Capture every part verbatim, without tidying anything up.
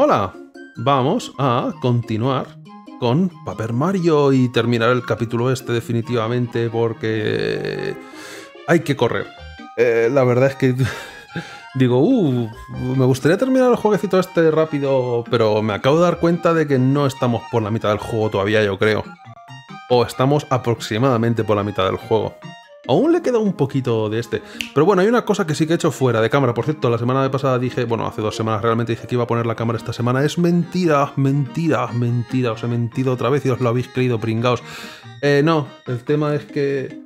¡Hola! Vamos a continuar con Paper Mario y terminar el capítulo este definitivamente porque hay que correr. Eh, la verdad es que digo, uh, me gustaría terminar el jueguecito este rápido, pero me acabo de dar cuenta de que no estamos por la mitad del juego todavía, yo creo. O estamos aproximadamente por la mitad del juego. Aún le queda un poquito de este. Pero bueno, hay una cosa que sí que he hecho fuera de cámara. Por cierto, la semana pasada dije... Bueno, hace dos semanas realmente dije que iba a poner la cámara esta semana. Es mentira, mentira, mentira. Os he mentido otra vez y os lo habéis creído, pringaos. Eh, no, el tema es que...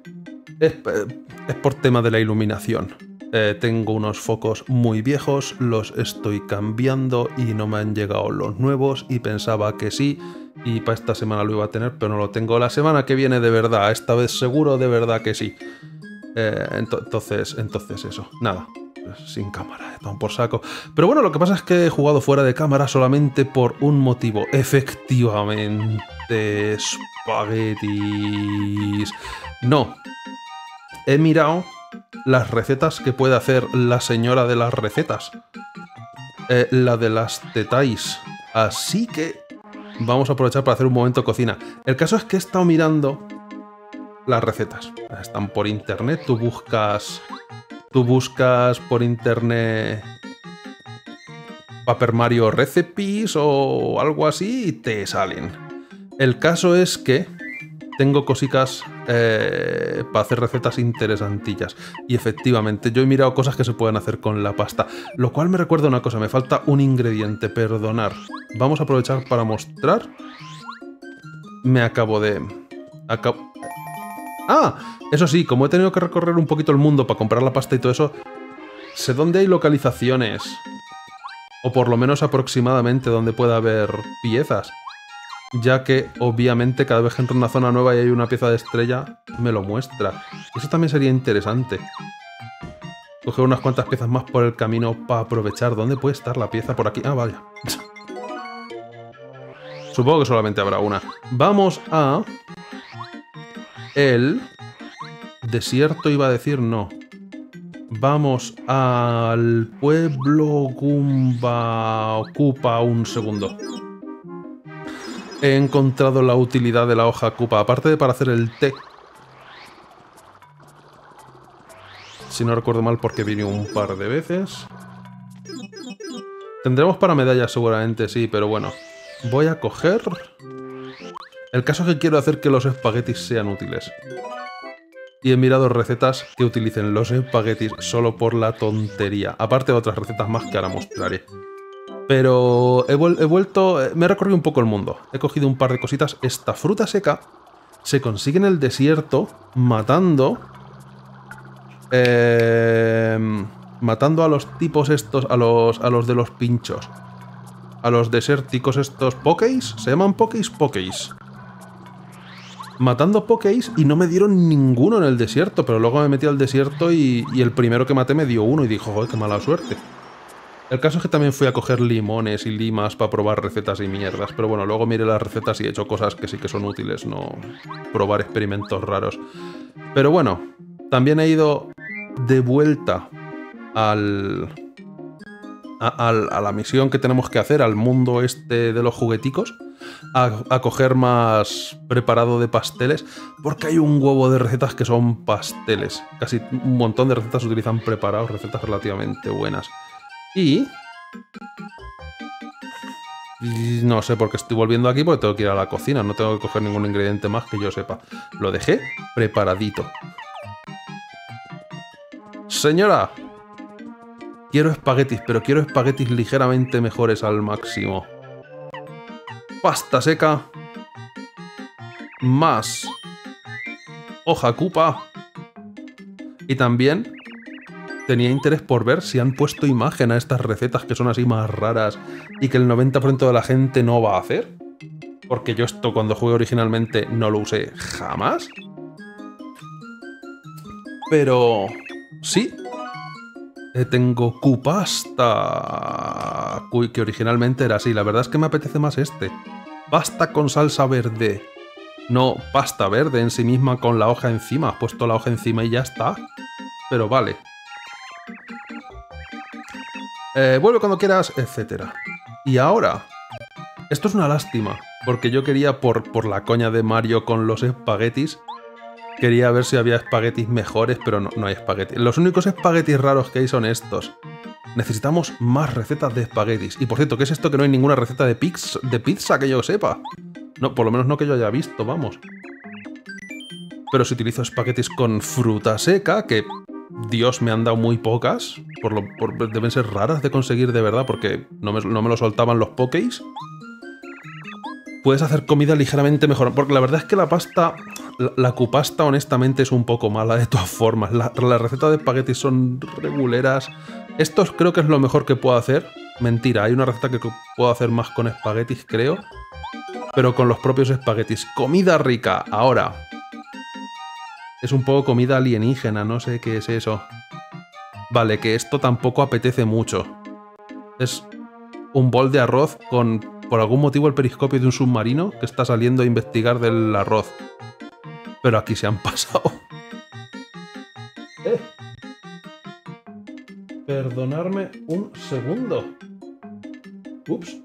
Es, es por tema de la iluminación. Eh, tengo unos focos muy viejos. Los estoy cambiando y no me han llegado los nuevos. Y pensaba que sí... Y para esta semana lo iba a tener, pero no lo tengo. La semana que viene de verdad, esta vez seguro de verdad que sí. Eh, ent entonces, entonces eso, nada. Sin cámara, tan por saco. Pero bueno, lo que pasa es que he jugado fuera de cámara solamente por un motivo. Efectivamente, espaguetis. No. He mirado las recetas que puede hacer la señora de las recetas. Eh, la de las tetais. Así que... Vamos a aprovechar para hacer un momento cocina. El caso es que he estado mirando las recetas. Están por internet. Tú buscas... Tú buscas por internet... Paper Mario Recipes o algo así y te salen. El caso es que tengo cositas eh, para hacer recetas interesantillas. Y efectivamente, yo he mirado cosas que se pueden hacer con la pasta. Lo cual me recuerda una cosa. Me falta un ingrediente. Perdonar. Vamos a aprovechar para mostrar. Me acabo de... Acabo... ¡Ah! Eso sí, como he tenido que recorrer un poquito el mundo para comprar la pasta y todo eso, sé dónde hay localizaciones. O por lo menos aproximadamente donde pueda haber piezas. Ya que, obviamente, cada vez que entro en una zona nueva y hay una pieza de estrella, me lo muestra. Eso también sería interesante. Coger unas cuantas piezas más por el camino para aprovechar. ¿Dónde puede estar la pieza? Por aquí. Ah, vaya. Supongo que solamente habrá una. Vamos a... El... Desierto iba a decir no. Vamos al pueblo Goomba... Ocupa un segundo. He encontrado la utilidad de la hoja Koopa, aparte de para hacer el té. Si no recuerdo mal, porque vine un par de veces. Tendremos para medallas seguramente, sí, pero bueno. Voy a coger... El caso es que quiero hacer que los espaguetis sean útiles. Y he mirado recetas que utilicen los espaguetis solo por la tontería. Aparte de otras recetas más que ahora mostraré. Pero he, vuel he vuelto... Me he recorrido un poco el mundo. He cogido un par de cositas. Esta fruta seca se consigue en el desierto matando... Eh, matando a los tipos estos... A los, a los de los pinchos. A los desérticos estos... ¿Pokeys? ¿Se llaman Pokeys? Pokeys. Matando Pokeys y no me dieron ninguno en el desierto. Pero luego me metí al desierto y, y el primero que maté me dio uno. Y dijo, joder, qué mala suerte. El caso es que también fui a coger limones y limas para probar recetas y mierdas. Pero bueno, luego miré las recetas y he hecho cosas que sí que son útiles, no probar experimentos raros. Pero bueno, también he ido de vuelta al, a, a, a la misión que tenemos que hacer, al mundo este de los jugueticos. A, a coger más preparado de pasteles, porque hay un huevo de recetas que son pasteles. Casi un montón de recetas se utilizan preparados, recetas relativamente buenas. Y... No sé por qué estoy volviendo aquí, porque tengo que ir a la cocina. No tengo que coger ningún ingrediente más que yo sepa. Lo dejé preparadito. Señora, quiero espaguetis, pero quiero espaguetis ligeramente mejores al máximo. Pasta seca. Más hoja Koopa. Y también... Tenía interés por ver si han puesto imagen a estas recetas que son así más raras y que el noventa por ciento de la gente no va a hacer. Porque yo esto cuando jugué originalmente no lo usé jamás. Pero... sí. Eh, tengo Kupasta. Uy, que originalmente era así. La verdad es que me apetece más este. Pasta con salsa verde. No, pasta verde en sí misma con la hoja encima. Has puesto la hoja encima y ya está. Pero vale. Eh, vuelve cuando quieras, etcétera. Y ahora, esto es una lástima, porque yo quería, por, por la coña de Mario con los espaguetis, quería ver si había espaguetis mejores, pero no, no hay espaguetis. Los únicos espaguetis raros que hay son estos. Necesitamos más recetas de espaguetis. Y por cierto, ¿qué es esto que no hay ninguna receta de pizza, de pizza que yo sepa? No, por lo menos no que yo haya visto, vamos. Pero si utilizo espaguetis con fruta seca, que Dios me han dado muy pocas, por lo, por, deben ser raras de conseguir de verdad, porque no me, no me lo soltaban los Pokés. Puedes hacer comida ligeramente mejor, porque la verdad es que la pasta, la, la cupasta honestamente es un poco mala de todas formas. Las la recetas de espaguetis son reguleras. Estos creo que es lo mejor que puedo hacer. Mentira, hay una receta que puedo hacer más con espaguetis, creo. Pero con los propios espaguetis. Comida rica, ahora. Es un poco comida alienígena, no sé qué es eso. Vale, que esto tampoco apetece mucho. Es un bol de arroz con, por algún motivo, el periscopio de un submarino que está saliendo a investigar del arroz. Pero aquí se han pasado. Eh. Perdonadme un segundo. Ups.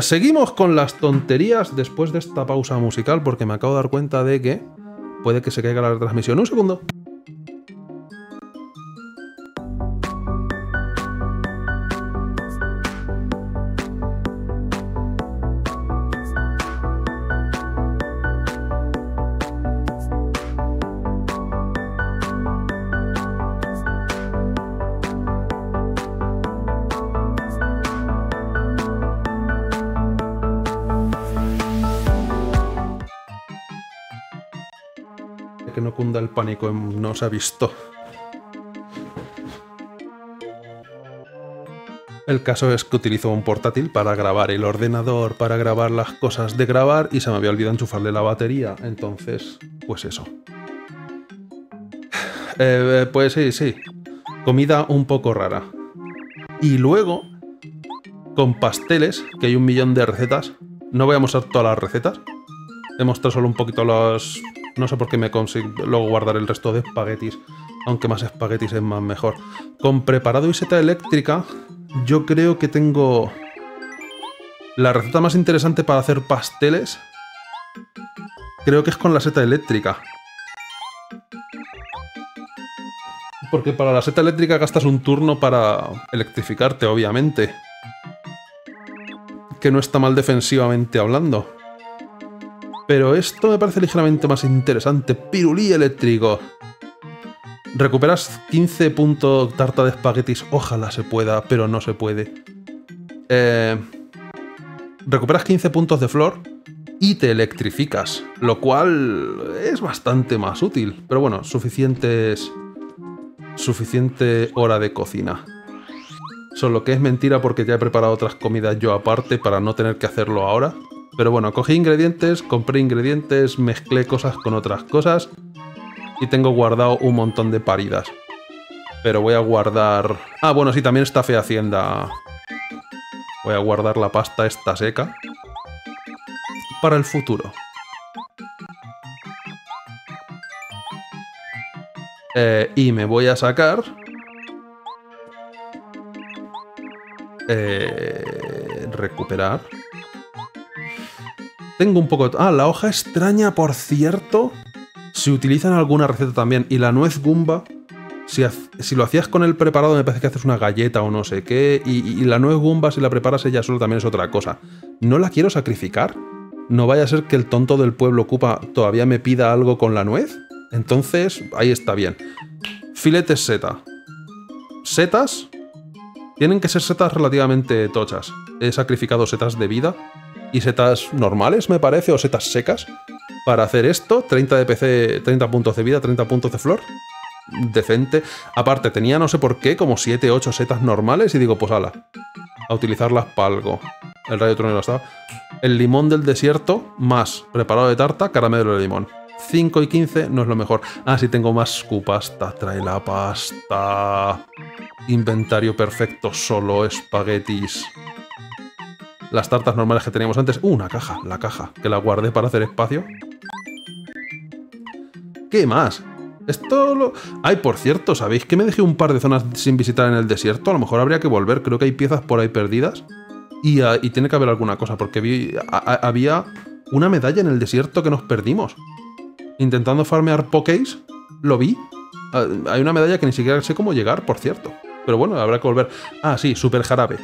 Seguimos con las tonterías después de esta pausa musical, porque me acabo de dar cuenta de que puede que se caiga la transmisión. Un segundo. El pánico no se ha visto. El caso es que utilizo un portátil para grabar el ordenador, para grabar las cosas de grabar, y se me había olvidado enchufarle la batería. Entonces, pues eso. Eh, pues sí, sí. Comida un poco rara. Y luego, con pasteles, que hay un millón de recetas. No voy a mostrar todas las recetas. He mostrado solo un poquito las... No sé por qué me consigo luego guardar el resto de espaguetis, aunque más espaguetis es más mejor. Con preparado y seta eléctrica, yo creo que tengo la receta más interesante para hacer pasteles. Creo que es con la seta eléctrica. Porque para la seta eléctrica gastas un turno para electrificarte, obviamente. Que no está mal defensivamente hablando. Pero esto me parece ligeramente más interesante. Pirulí eléctrico. Recuperas quince puntos tarta de espaguetis. Ojalá se pueda, pero no se puede. Eh, recuperas quince puntos de flor y te electrificas. Lo cual es bastante más útil. Pero bueno, suficientes, suficiente hora de cocina. Solo que es mentira porque ya he preparado otras comidas yo aparte para no tener que hacerlo ahora. Pero bueno, cogí ingredientes, compré ingredientes, mezclé cosas con otras cosas y tengo guardado un montón de paridas. Pero voy a guardar... Ah, bueno, sí, también está fehacienda. Voy a guardar la pasta esta seca para el futuro. Eh, y me voy a sacar... Eh, recuperar... Tengo un poco... Ah, la hoja extraña, por cierto, se utiliza en alguna receta también. Y la nuez Goomba, si, ha... si lo hacías con el preparado, me parece que haces una galleta o no sé qué. Y, y la nuez Goomba, si la preparas ella sola, también es otra cosa. No la quiero sacrificar. No vaya a ser que el tonto del pueblo Koopa todavía me pida algo con la nuez. Entonces, ahí está bien. Filetes seta. Setas. Tienen que ser setas relativamente tochas. He sacrificado setas de vida. Y setas normales, me parece, o setas secas. Para hacer esto, treinta de P C, treinta puntos de vida, treinta puntos de flor. Decente. Aparte, tenía no sé por qué, como siete, ocho setas normales. Y digo, pues ala, a utilizarlas para algo. El rayo tronero estaba. El limón del desierto, más preparado de tarta, caramelo de limón. cinco y quince no es lo mejor. Ah, sí, tengo más cupasta. Trae la pasta. Inventario perfecto, solo espaguetis. Las tartas normales que teníamos antes. Uh, una caja, la caja, que la guardé para hacer espacio. ¿Qué más? Esto lo... Ay, por cierto, ¿sabéis que me dejé un par de zonas sin visitar en el desierto? A lo mejor habría que volver, creo que hay piezas por ahí perdidas. Y, uh, y tiene que haber alguna cosa, porque vi, a, a, había una medalla en el desierto que nos perdimos. Intentando farmear Pokés, lo vi. Uh, hay una medalla que ni siquiera sé cómo llegar, por cierto. Pero bueno, habrá que volver. Ah, sí, super jarabe.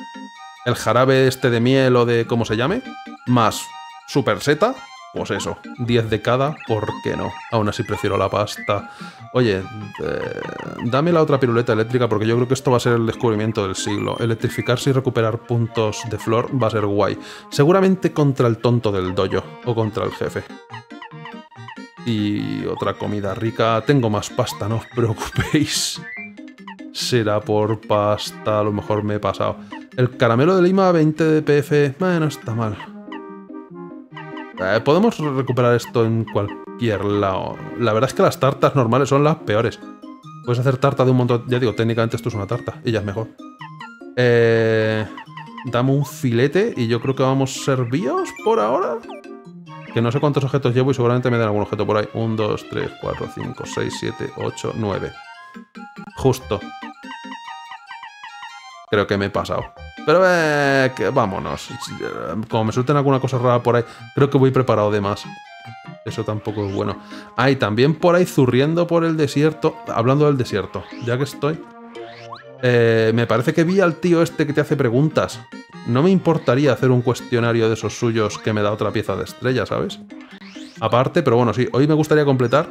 El jarabe este de miel o de cómo se llame, más super seta. Pues eso, diez de cada, ¿por qué no? Aún así prefiero la pasta. Oye, eh, dame la otra piruleta eléctrica porque yo creo que esto va a ser el descubrimiento del siglo. Electrificarse y recuperar puntos de flor va a ser guay. Seguramente contra el tonto del dojo o contra el jefe. Y otra comida rica. Tengo más pasta, no os preocupéis. Será por pasta, a lo mejor me he pasado. El caramelo de Lima, veinte de P F, bueno, está mal. Eh, podemos recuperar esto en cualquier lado. La verdad es que las tartas normales son las peores. Puedes hacer tarta de un montón... Ya digo, técnicamente esto es una tarta. Ella es mejor. Eh, dame un filete y yo creo que vamos servidos por ahora. Que no sé cuántos objetos llevo y seguramente me den algún objeto por ahí. uno, dos, tres, cuatro, cinco, seis, siete, ocho, nueve. Justo. Creo que me he pasado. Pero eh, que, vámonos. Como me suelten alguna cosa rara por ahí, creo que voy preparado de más. Eso tampoco es bueno. Ah, y también por ahí zurriendo por el desierto. Hablando del desierto, ya que estoy. Eh, me parece que vi al tío este que te hace preguntas. No me importaría hacer un cuestionario de esos suyos que me da otra pieza de estrella, ¿sabes? Aparte, pero bueno, sí. Hoy me gustaría completar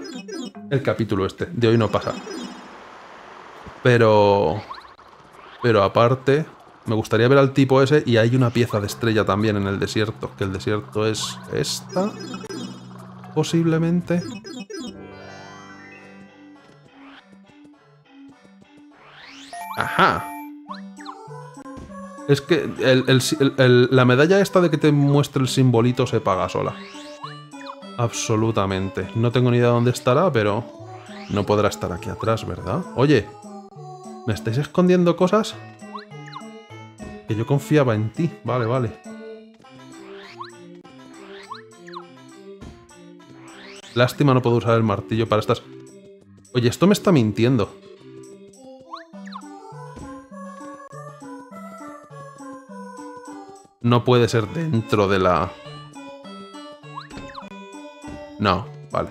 el capítulo este. De hoy no pasa. Pero... Pero aparte... Me gustaría ver al tipo ese y hay una pieza de estrella también en el desierto. Que el desierto es esta, posiblemente. ¡Ajá! Es que el, el, el, el, la medalla esta de que te muestre el simbolito se paga sola. Absolutamente. No tengo ni idea dónde estará, pero no podrá estar aquí atrás, ¿verdad? Oye, ¿me estáis escondiendo cosas? Que yo confiaba en ti. Vale, vale. Lástima no puedo usar el martillo para estas... Oye, esto me está mintiendo. No puede ser dentro de la... No, vale.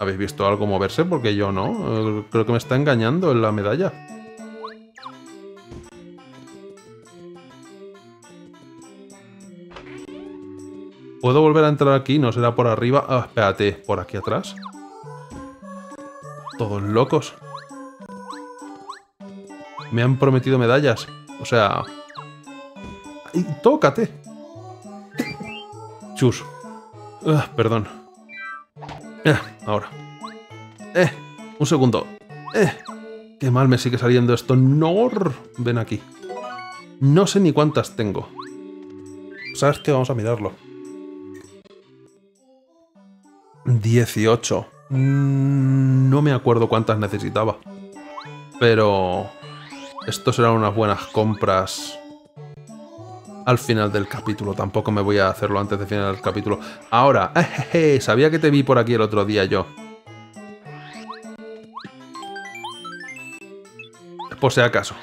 ¿Habéis visto algo moverse? Porque yo no. Creo que me está engañando en la medalla. ¿Puedo volver a entrar aquí? ¿No será por arriba? Ah, espérate. ¿Por aquí atrás? Todos locos. Me han prometido medallas. O sea... ¡Ay, tócate! Chus. Ah, perdón. Eh, ahora. Eh, un segundo. Eh, qué mal me sigue saliendo esto. No, ven aquí. No sé ni cuántas tengo. ¿Sabes qué? Vamos a mirarlo. dieciocho. Mm, no me acuerdo cuántas necesitaba. Pero... Esto serán unas buenas compras... Al final del capítulo, tampoco me voy a hacerlo antes de final del capítulo. Ahora, eh, sabía que te vi por aquí el otro día yo. Por si acaso.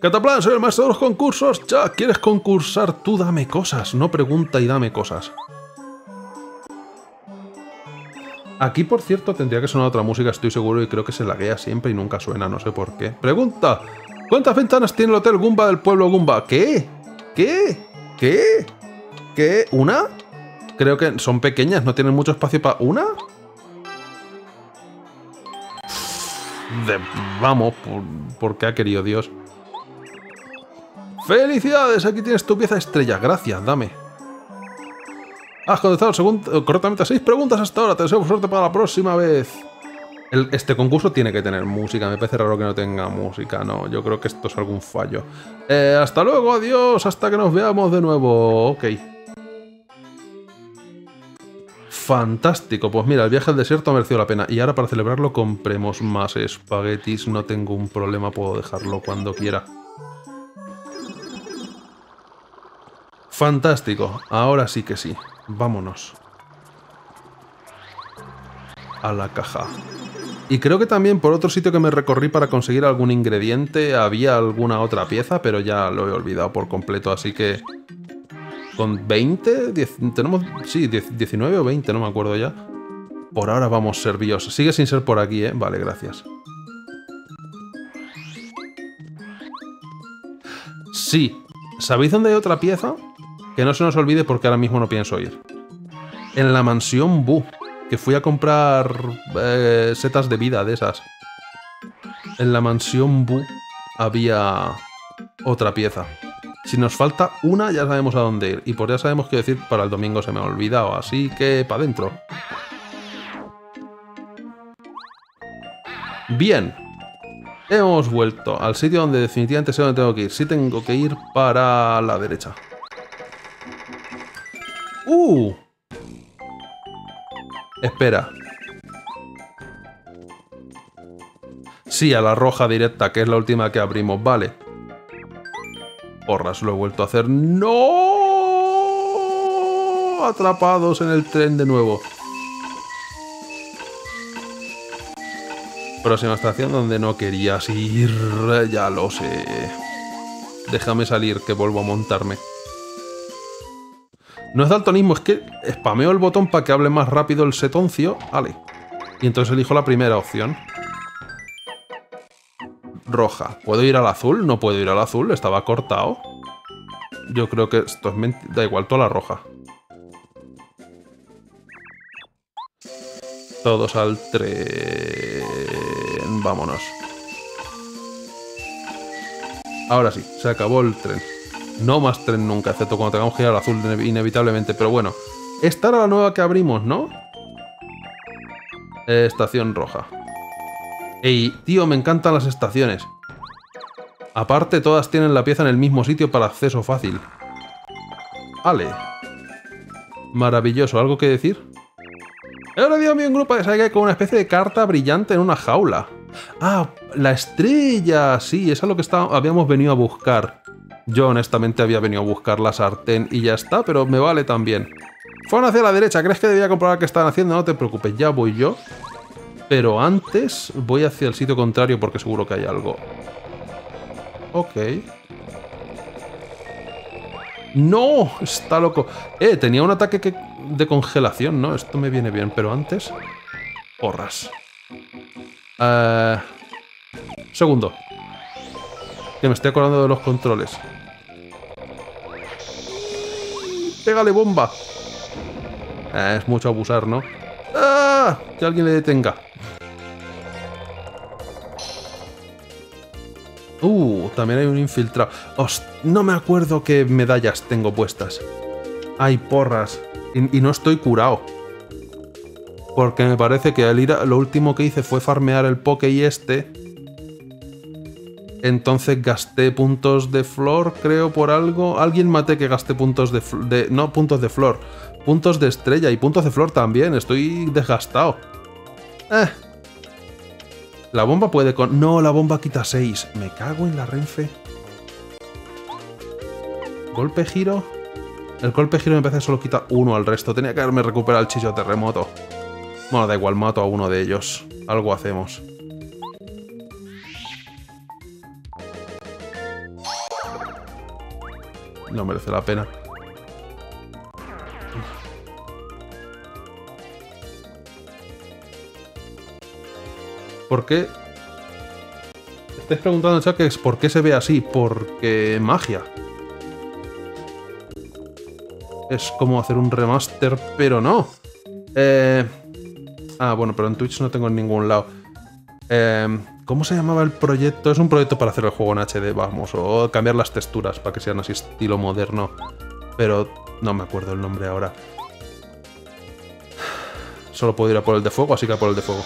Cataplan, soy el maestro de los concursos. Ya, ¿quieres concursar? Tú dame cosas, no pregunta y dame cosas. Aquí, por cierto, tendría que sonar otra música, estoy seguro, y creo que se laguea siempre y nunca suena, no sé por qué. ¡Pregunta! ¿Cuántas ventanas tiene el hotel Goomba del pueblo Goomba? ¿Qué? ¿Qué? ¿Qué? ¿Qué? ¿Una? Creo que son pequeñas, no tienen mucho espacio para... ¿Una? De... Vamos, por... porque ha querido Dios. ¡Felicidades! Aquí tienes tu pieza estrella. Gracias, dame. Has contestado según... correctamente a seis preguntas hasta ahora. Te deseo suerte para la próxima vez. El, este concurso tiene que tener música. Me parece raro que no tenga música. No, yo creo que esto es algún fallo. Eh, hasta luego, adiós, hasta que nos veamos de nuevo. Ok. Fantástico. Pues mira, el viaje al desierto ha merecido la pena. Y ahora para celebrarlo compremos más espaguetis. No tengo un problema, puedo dejarlo cuando quiera. Fantástico. Ahora sí que sí. Vámonos. A la caja. Y creo que también por otro sitio que me recorrí para conseguir algún ingrediente había alguna otra pieza, pero ya lo he olvidado por completo, así que... Con veinte, diez, tenemos... Sí, diez, diecinueve o veinte, no me acuerdo ya. Por ahora vamos servidos. Sigue sin ser por aquí, ¿eh? Vale, gracias. Sí. ¿Sabéis dónde hay otra pieza? Que no se nos olvide porque ahora mismo no pienso ir. En la mansión Bu, que fui a comprar eh, setas de vida de esas. En la mansión Bu había otra pieza. Si nos falta una, ya sabemos a dónde ir. Y por ya sabemos qué decir, para el domingo se me ha olvidado. Así que, para adentro. Bien. Hemos vuelto al sitio donde definitivamente sé dónde tengo que ir. Sí tengo que ir para la derecha. ¡Uh! Espera. Sí, a la roja directa, que es la última que abrimos. Vale. Porras, lo he vuelto a hacer. ¡No! Atrapados en el tren de nuevo. Próxima estación donde no querías ir. Ya lo sé. Déjame salir, que vuelvo a montarme. No es daltonismo, es que spameo el botón para que hable más rápido el setoncio. Vale. Y entonces elijo la primera opción. Roja. ¿Puedo ir al azul? No puedo ir al azul. Estaba cortado. Yo creo que esto es mentira. Da igual, toda la roja. Todos al tren. Vámonos. Ahora sí, se acabó el tren. No más tren nunca, excepto cuando tengamos que ir al azul inevitablemente, pero bueno. Esta era la nueva que abrimos, ¿no? Eh, estación roja. Ey, tío, me encantan las estaciones. Aparte, todas tienen la pieza en el mismo sitio para acceso fácil. Vale. Maravilloso, ¿algo que decir? He olvidado a mí un grupo de Saiga con una especie de carta brillante en una jaula. Ah, la estrella, sí, esa es lo que está, habíamos venido a buscar. Yo honestamente había venido a buscar la sartén y ya está, pero me vale también. Fueron hacia la derecha, ¿crees que debía comprobar qué estaban haciendo? No te preocupes, ya voy yo. Pero antes voy hacia el sitio contrario porque seguro que hay algo. Ok. ¡No! Está loco. Eh, tenía un ataque que... de congelación, ¿no? Esto me viene bien, pero antes... Porras. Uh... Segundo. Que me estoy acordando de los controles. ¡Pégale bomba! Eh, es mucho abusar, ¿no? ¡Ah! Que alguien le detenga. Uh, también hay un infiltrado. Host, no me acuerdo qué medallas tengo puestas. ¡Ay, porras! Y, y no estoy curado. Porque me parece que al ir a, lo último que hice fue farmear el poke y este. Entonces gasté puntos de flor, creo, por algo. Alguien maté que gasté puntos de, de... No, puntos de flor. Puntos de estrella y puntos de flor también. Estoy desgastado. Eh. La bomba puede con... No, la bomba quita seis. Me cago en la renfe. Golpe giro. El golpe giro me parece que solo quita uno al resto. Tenía que haberme recuperado el chillo terremoto. Bueno, da igual, mato a uno de ellos. Algo hacemos. No merece la pena. ¿Por qué? Estáis preguntando, chaques, ¿por qué se ve así? Porque magia. Es como hacer un remaster, pero no. Eh... Ah, bueno, pero en Twitch no tengo en ningún lado. Eh... ¿Cómo se llamaba el proyecto? Es un proyecto para hacer el juego en H D, vamos, o cambiar las texturas para que sean así estilo moderno. Pero no me acuerdo el nombre ahora. Solo puedo ir a por el de fuego, así que a por el de fuego.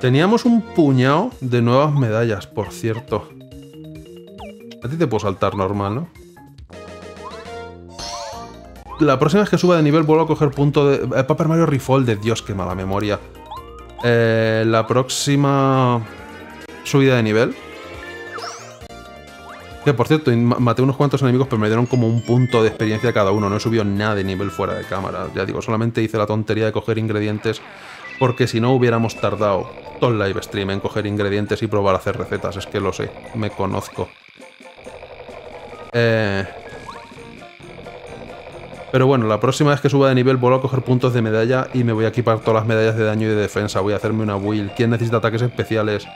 Teníamos un puñado de nuevas medallas, por cierto. A ti te puedo saltar normal, ¿no? La próxima vez que suba de nivel vuelvo a coger punto de... Eh, Paper Mario Refold, de Dios, qué mala memoria. Eh, la próxima subida de nivel Que por cierto, maté unos cuantos enemigos, pero me dieron como un punto de experiencia cada uno. No he subido nada de nivel fuera de cámara. Ya digo, solamente hice la tontería de coger ingredientes, porque si no hubiéramos tardado todo el live stream en coger ingredientes y probar a hacer recetas. Es que lo sé, me conozco. Eh... Pero bueno, la próxima vez que suba de nivel vuelvo a coger puntos de medalla y me voy a equipar todas las medallas de daño y de defensa. Voy a hacerme una build. ¿Quién necesita ataques especiales?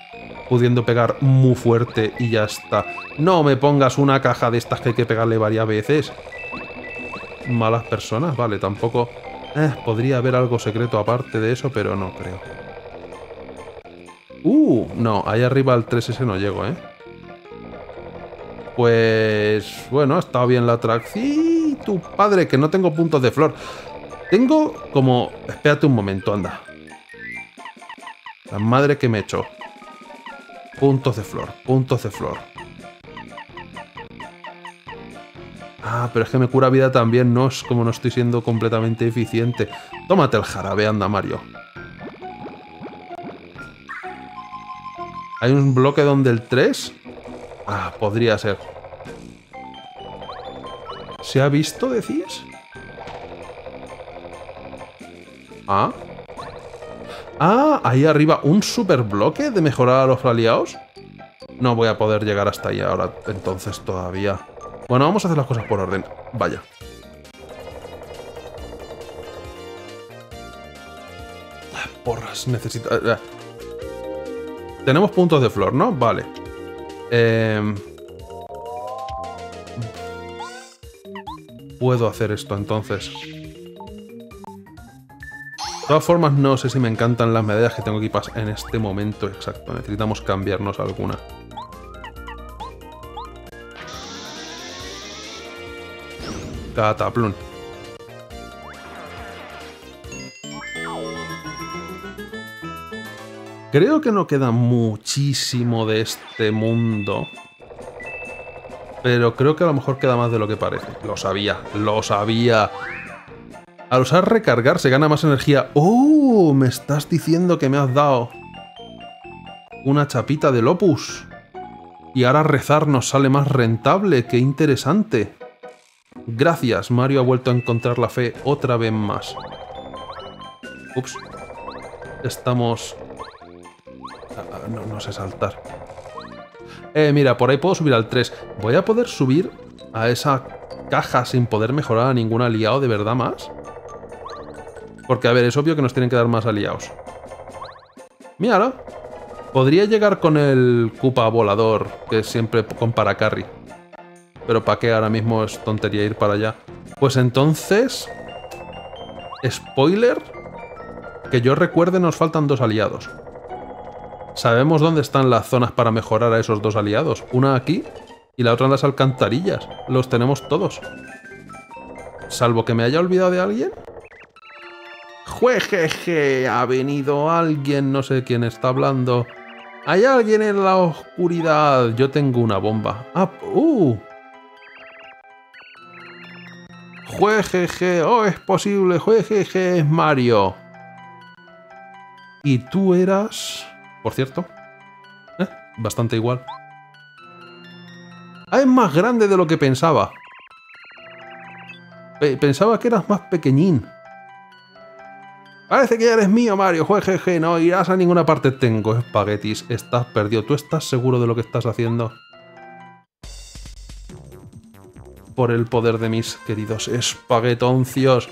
Pudiendo pegar muy fuerte y ya está. No me pongas una caja de estas que hay que pegarle varias veces. Malas personas, vale, tampoco... Eh, podría haber algo secreto aparte de eso, pero no creo. Uh, no, ahí arriba al tres ese no llego, ¿eh? Pues... bueno, ha estado bien la atracción. ¡Sí, tu padre, que no tengo puntos de flor! Tengo como... espérate un momento, anda. La madre que me echó. Puntos de flor, puntos de flor. Ah, pero es que me cura vida también, ¿no? Es como no estoy siendo completamente eficiente. Tómate el jarabe, anda, Mario. ¿Hay un bloque donde el tres? Ah, podría ser. ¿Se ha visto, decís? Ah. Ah, ahí arriba un super bloque de mejorar a los aliados. No voy a poder llegar hasta ahí ahora, entonces todavía. Bueno, vamos a hacer las cosas por orden. Vaya. Porras, necesito... Tenemos puntos de flor, ¿no? Vale. Eh... Puedo hacer esto entonces. De todas formas, no sé si me encantan las medallas que tengo equipadas en este momento exacto. Necesitamos cambiarnos alguna. Cataplum. Creo que no queda muchísimo de este mundo, pero creo que a lo mejor queda más de lo que parece. Lo sabía, lo sabía. Al usar recargar se gana más energía. ¡Oh! Me estás diciendo que me has dado una chapita del Opus. Y ahora rezar nos sale más rentable. ¡Qué interesante! Gracias, Mario ha vuelto a encontrar la fe otra vez más. Ups. Estamos... Ah, no, no sé saltar. Eh, mira, por ahí puedo subir al tres. ¿Voy a poder subir a esa caja sin poder mejorar a ningún aliado de verdad más? Porque, a ver, es obvio que nos tienen que dar más aliados. Míralo. Podría llegar con el Koopa volador, que siempre con paracarry. Pero ¿para qué? Ahora mismo es tontería ir para allá. Pues entonces... spoiler. Que yo recuerde, nos faltan dos aliados. Sabemos dónde están las zonas para mejorar a esos dos aliados. Una aquí y la otra en las alcantarillas. Los tenemos todos. Salvo que me haya olvidado de alguien. ¡Juejeje! Ha venido alguien. No sé quién está hablando. Hay alguien en la oscuridad. Yo tengo una bomba. ¡Ah! ¡Uh! Juejeje, oh, es posible, juejeje, es Mario. Y tú eras... por cierto. Eh, bastante igual. Ah, es más grande de lo que pensaba. Pensaba que eras más pequeñín. Parece que ya eres mío, Mario, juejeje, no irás a ninguna parte. Tengo espaguetis, estás perdido. ¿Tú estás seguro de lo que estás haciendo? Por el poder de mis queridos espaguetoncios.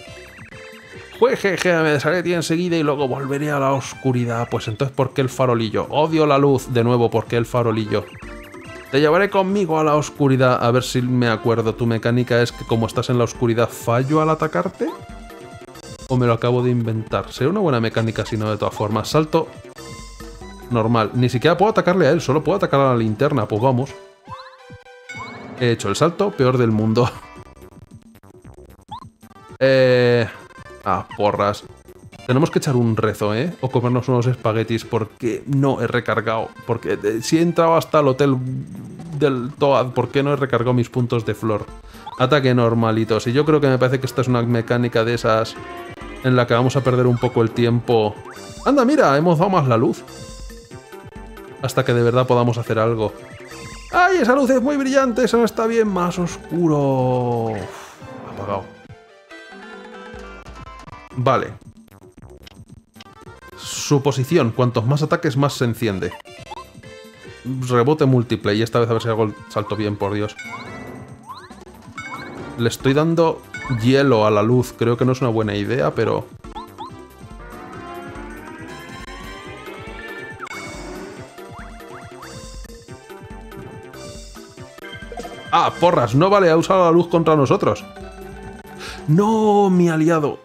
Juejeje, me desharé ti enseguida y luego volveré a la oscuridad. Pues entonces, ¿por qué el farolillo? Odio la luz. De nuevo, ¿por qué el farolillo? Te llevaré conmigo a la oscuridad. A ver si me acuerdo. ¿Tu mecánica es que como estás en la oscuridad fallo al atacarte? ¿O me lo acabo de inventar? Sería una buena mecánica, si no, de todas formas. Salto normal. Ni siquiera puedo atacarle a él, solo puedo atacar a la linterna. Pues vamos. He hecho el salto peor del mundo. eh... Ah, porras. Tenemos que echar un rezo, ¿eh? O comernos unos espaguetis, porque no he recargado. Porque de, si he entrado hasta el hotel del Toad, ¿por qué no he recargado mis puntos de flor? Ataque normalitos. Y yo creo que me parece que esta es una mecánica de esas en la que vamos a perder un poco el tiempo. Anda, mira, hemos dado más la luz. Hasta que de verdad podamos hacer algo. ¡Ay, esa luz es muy brillante! Eso está bien más oscuro. Uf, apagado. Vale. Suposición. Cuantos más ataques, más se enciende. Rebote múltiple. Y esta vez a ver si hago el salto bien, por Dios. Le estoy dando hielo a la luz. Creo que no es una buena idea, pero... ¡Ah, porras! ¡No vale! ¡Ha usado la luz contra nosotros! ¡No, mi aliado!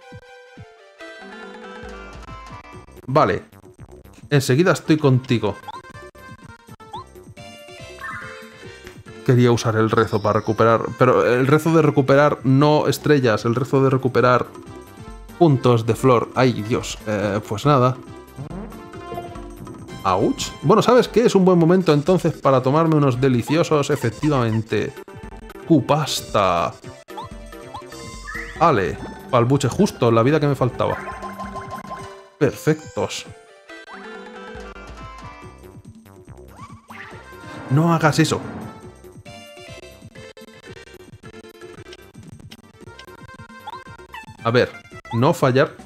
Vale. Enseguida estoy contigo. Quería usar el rezo para recuperar... Pero el rezo de recuperar no estrellas. El rezo de recuperar puntos de flor. ¡Ay, Dios! Eh, pues nada. ¡Auch! Bueno, ¿sabes qué? Es un buen momento entonces para tomarme unos deliciosos, efectivamente. ¡Kupasta! ¡Ale! Palbuche justo, la vida que me faltaba. ¡Perfectos! ¡No hagas eso! A ver, no fallar...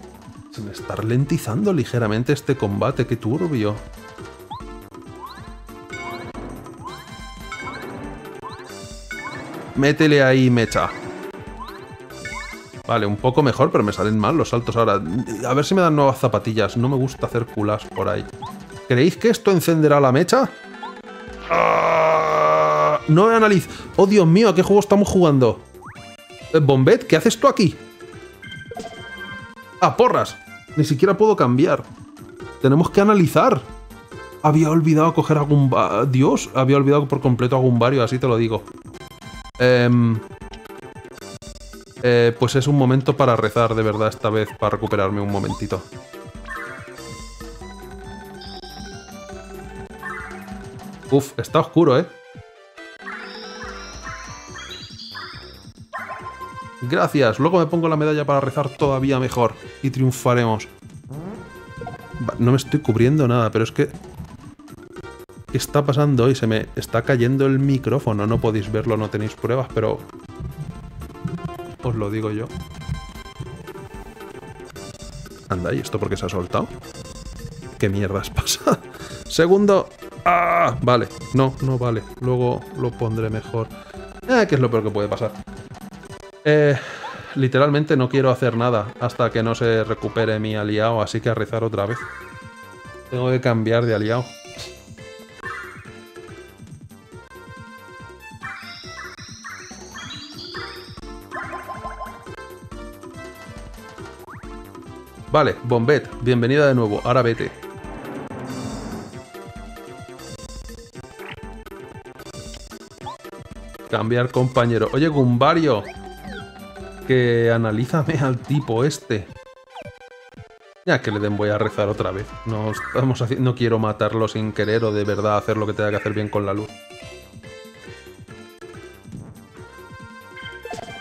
Se me está ralentizando ligeramente este combate, ¡qué turbio! Métele ahí, mecha. Vale, un poco mejor, pero me salen mal los saltos ahora. A ver si me dan nuevas zapatillas. No me gusta hacer culas por ahí. ¿Creéis que esto encenderá la mecha? ¡Ah! No me analiz. ¡Oh, Dios mío! ¿A qué juego estamos jugando? Bombette, ¿qué haces tú aquí? ¡Ah, porras! Ni siquiera puedo cambiar. Tenemos que analizar. Había olvidado coger a Goomba... Dios, había olvidado por completo a Goombario, así te lo digo. Eh, eh, pues es un momento para rezar, de verdad, esta vez, para recuperarme un momentito. Uf, está oscuro, ¿eh? Gracias, luego me pongo la medalla para rezar todavía mejor y triunfaremos. No me estoy cubriendo nada, pero es que... ¿Qué está pasando hoy? Se me está cayendo el micrófono. No podéis verlo, no tenéis pruebas, pero... Os lo digo yo. Anda, ¿y esto por qué se ha soltado? ¿Qué mierdas pasa? Segundo... ¡Ah! Vale, no, no vale. Luego lo pondré mejor. Eh, ¿qué es lo peor que puede pasar? Eh, literalmente no quiero hacer nada hasta que no se recupere mi aliado, así que a rezar otra vez. Tengo que cambiar de aliado. Vale, Bombette, bienvenida de nuevo, ahora vete. Cambiar compañero. Oye, Goombario, que analízame al tipo este. Ya que le den, voy a rezar otra vez. No, estamos haciendo, no quiero matarlo sin querer o de verdad hacer lo que tenga que hacer bien con la luz.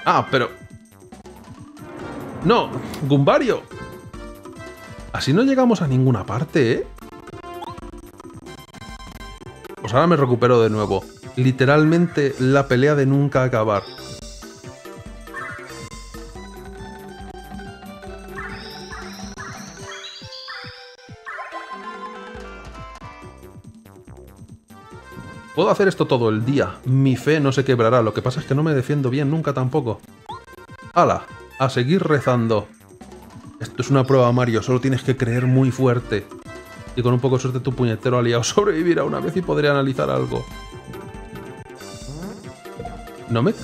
Ah, pero... ¡No! ¡Goombario! Así no llegamos a ninguna parte, ¿eh? Pues ahora me recupero de nuevo. Literalmente la pelea de nunca acabar. Puedo hacer esto todo el día. Mi fe no se quebrará. Lo que pasa es que no me defiendo bien nunca tampoco. ¡Hala! A seguir rezando. Esto es una prueba, Mario, solo tienes que creer muy fuerte. Y con un poco de suerte tu puñetero aliado sobrevivirá una vez y podré analizar algo. No me...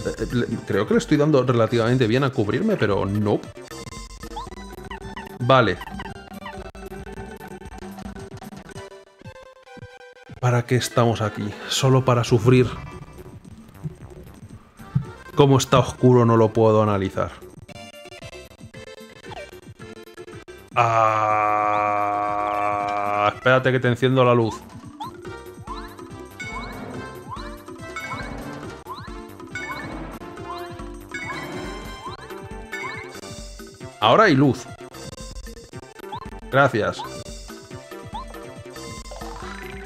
Creo que le estoy dando relativamente bien a cubrirme, pero no. Vale. ¿Para qué estamos aquí? Solo para sufrir. Como está oscuro no lo puedo analizar. Ah, espérate que te enciendo la luz. Ahora hay luz. Gracias.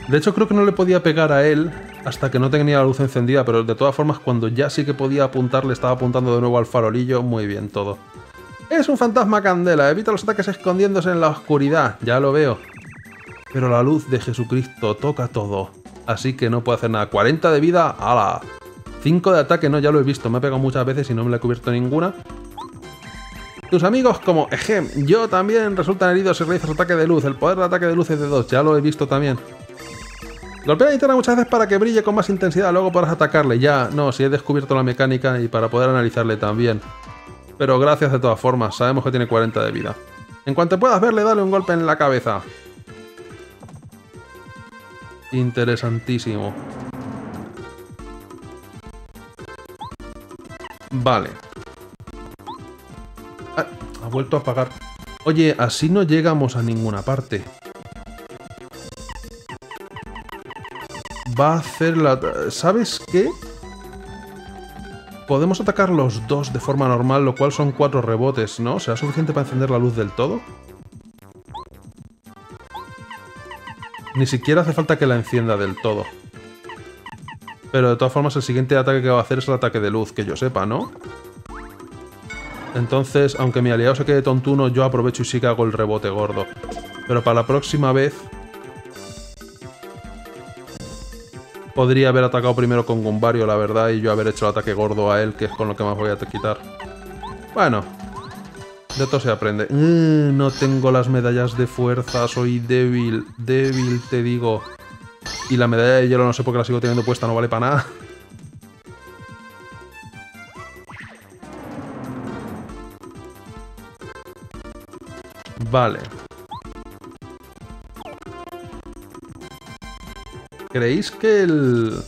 De hecho, creo que no le podía pegar a él hasta que no tenía la luz encendida, pero de todas formas cuando ya sí que podía apuntar le estaba apuntando de nuevo al farolillo. Muy bien todo. Es un fantasma candela, evita los ataques escondiéndose en la oscuridad, ya lo veo. Pero la luz de Jesucristo toca todo, así que no puedo hacer nada. cuarenta de vida, ala. cinco de ataque, no, ya lo he visto, me ha pegado muchas veces y no me la he cubierto ninguna. Tus amigos como Ejem, yo también resultan heridos si realizas ataque de luz. El poder de ataque de luz es de dos, ya lo he visto también. Golpea la linterna muchas veces para que brille con más intensidad, luego podrás atacarle. Ya, no, si he descubierto la mecánica y para poder analizarle también. Pero gracias de todas formas, sabemos que tiene cuarenta de vida. En cuanto puedas verle, dale un golpe en la cabeza. Interesantísimo. Vale. Ah, ha vuelto a apagar. Oye, así no llegamos a ninguna parte. Va a hacer la... ¿Sabes qué? Podemos atacar los dos de forma normal, lo cual son cuatro rebotes, ¿no? ¿Será suficiente para encender la luz del todo? Ni siquiera hace falta que la encienda del todo. Pero de todas formas el siguiente ataque que va a hacer es el ataque de luz, que yo sepa, ¿no? Entonces, aunque mi aliado se quede tontuno, yo aprovecho y sí que hago el rebote gordo. Pero para la próxima vez... podría haber atacado primero con Goombario, la verdad, y yo haber hecho el ataque gordo a él, que es con lo que más voy a quitar. Bueno, de todo se aprende. Mm, no tengo las medallas de fuerza, soy débil, débil, te digo. Y la medalla de hielo no sé por qué la sigo teniendo puesta, no vale para nada. Vale. ¿Creéis que el,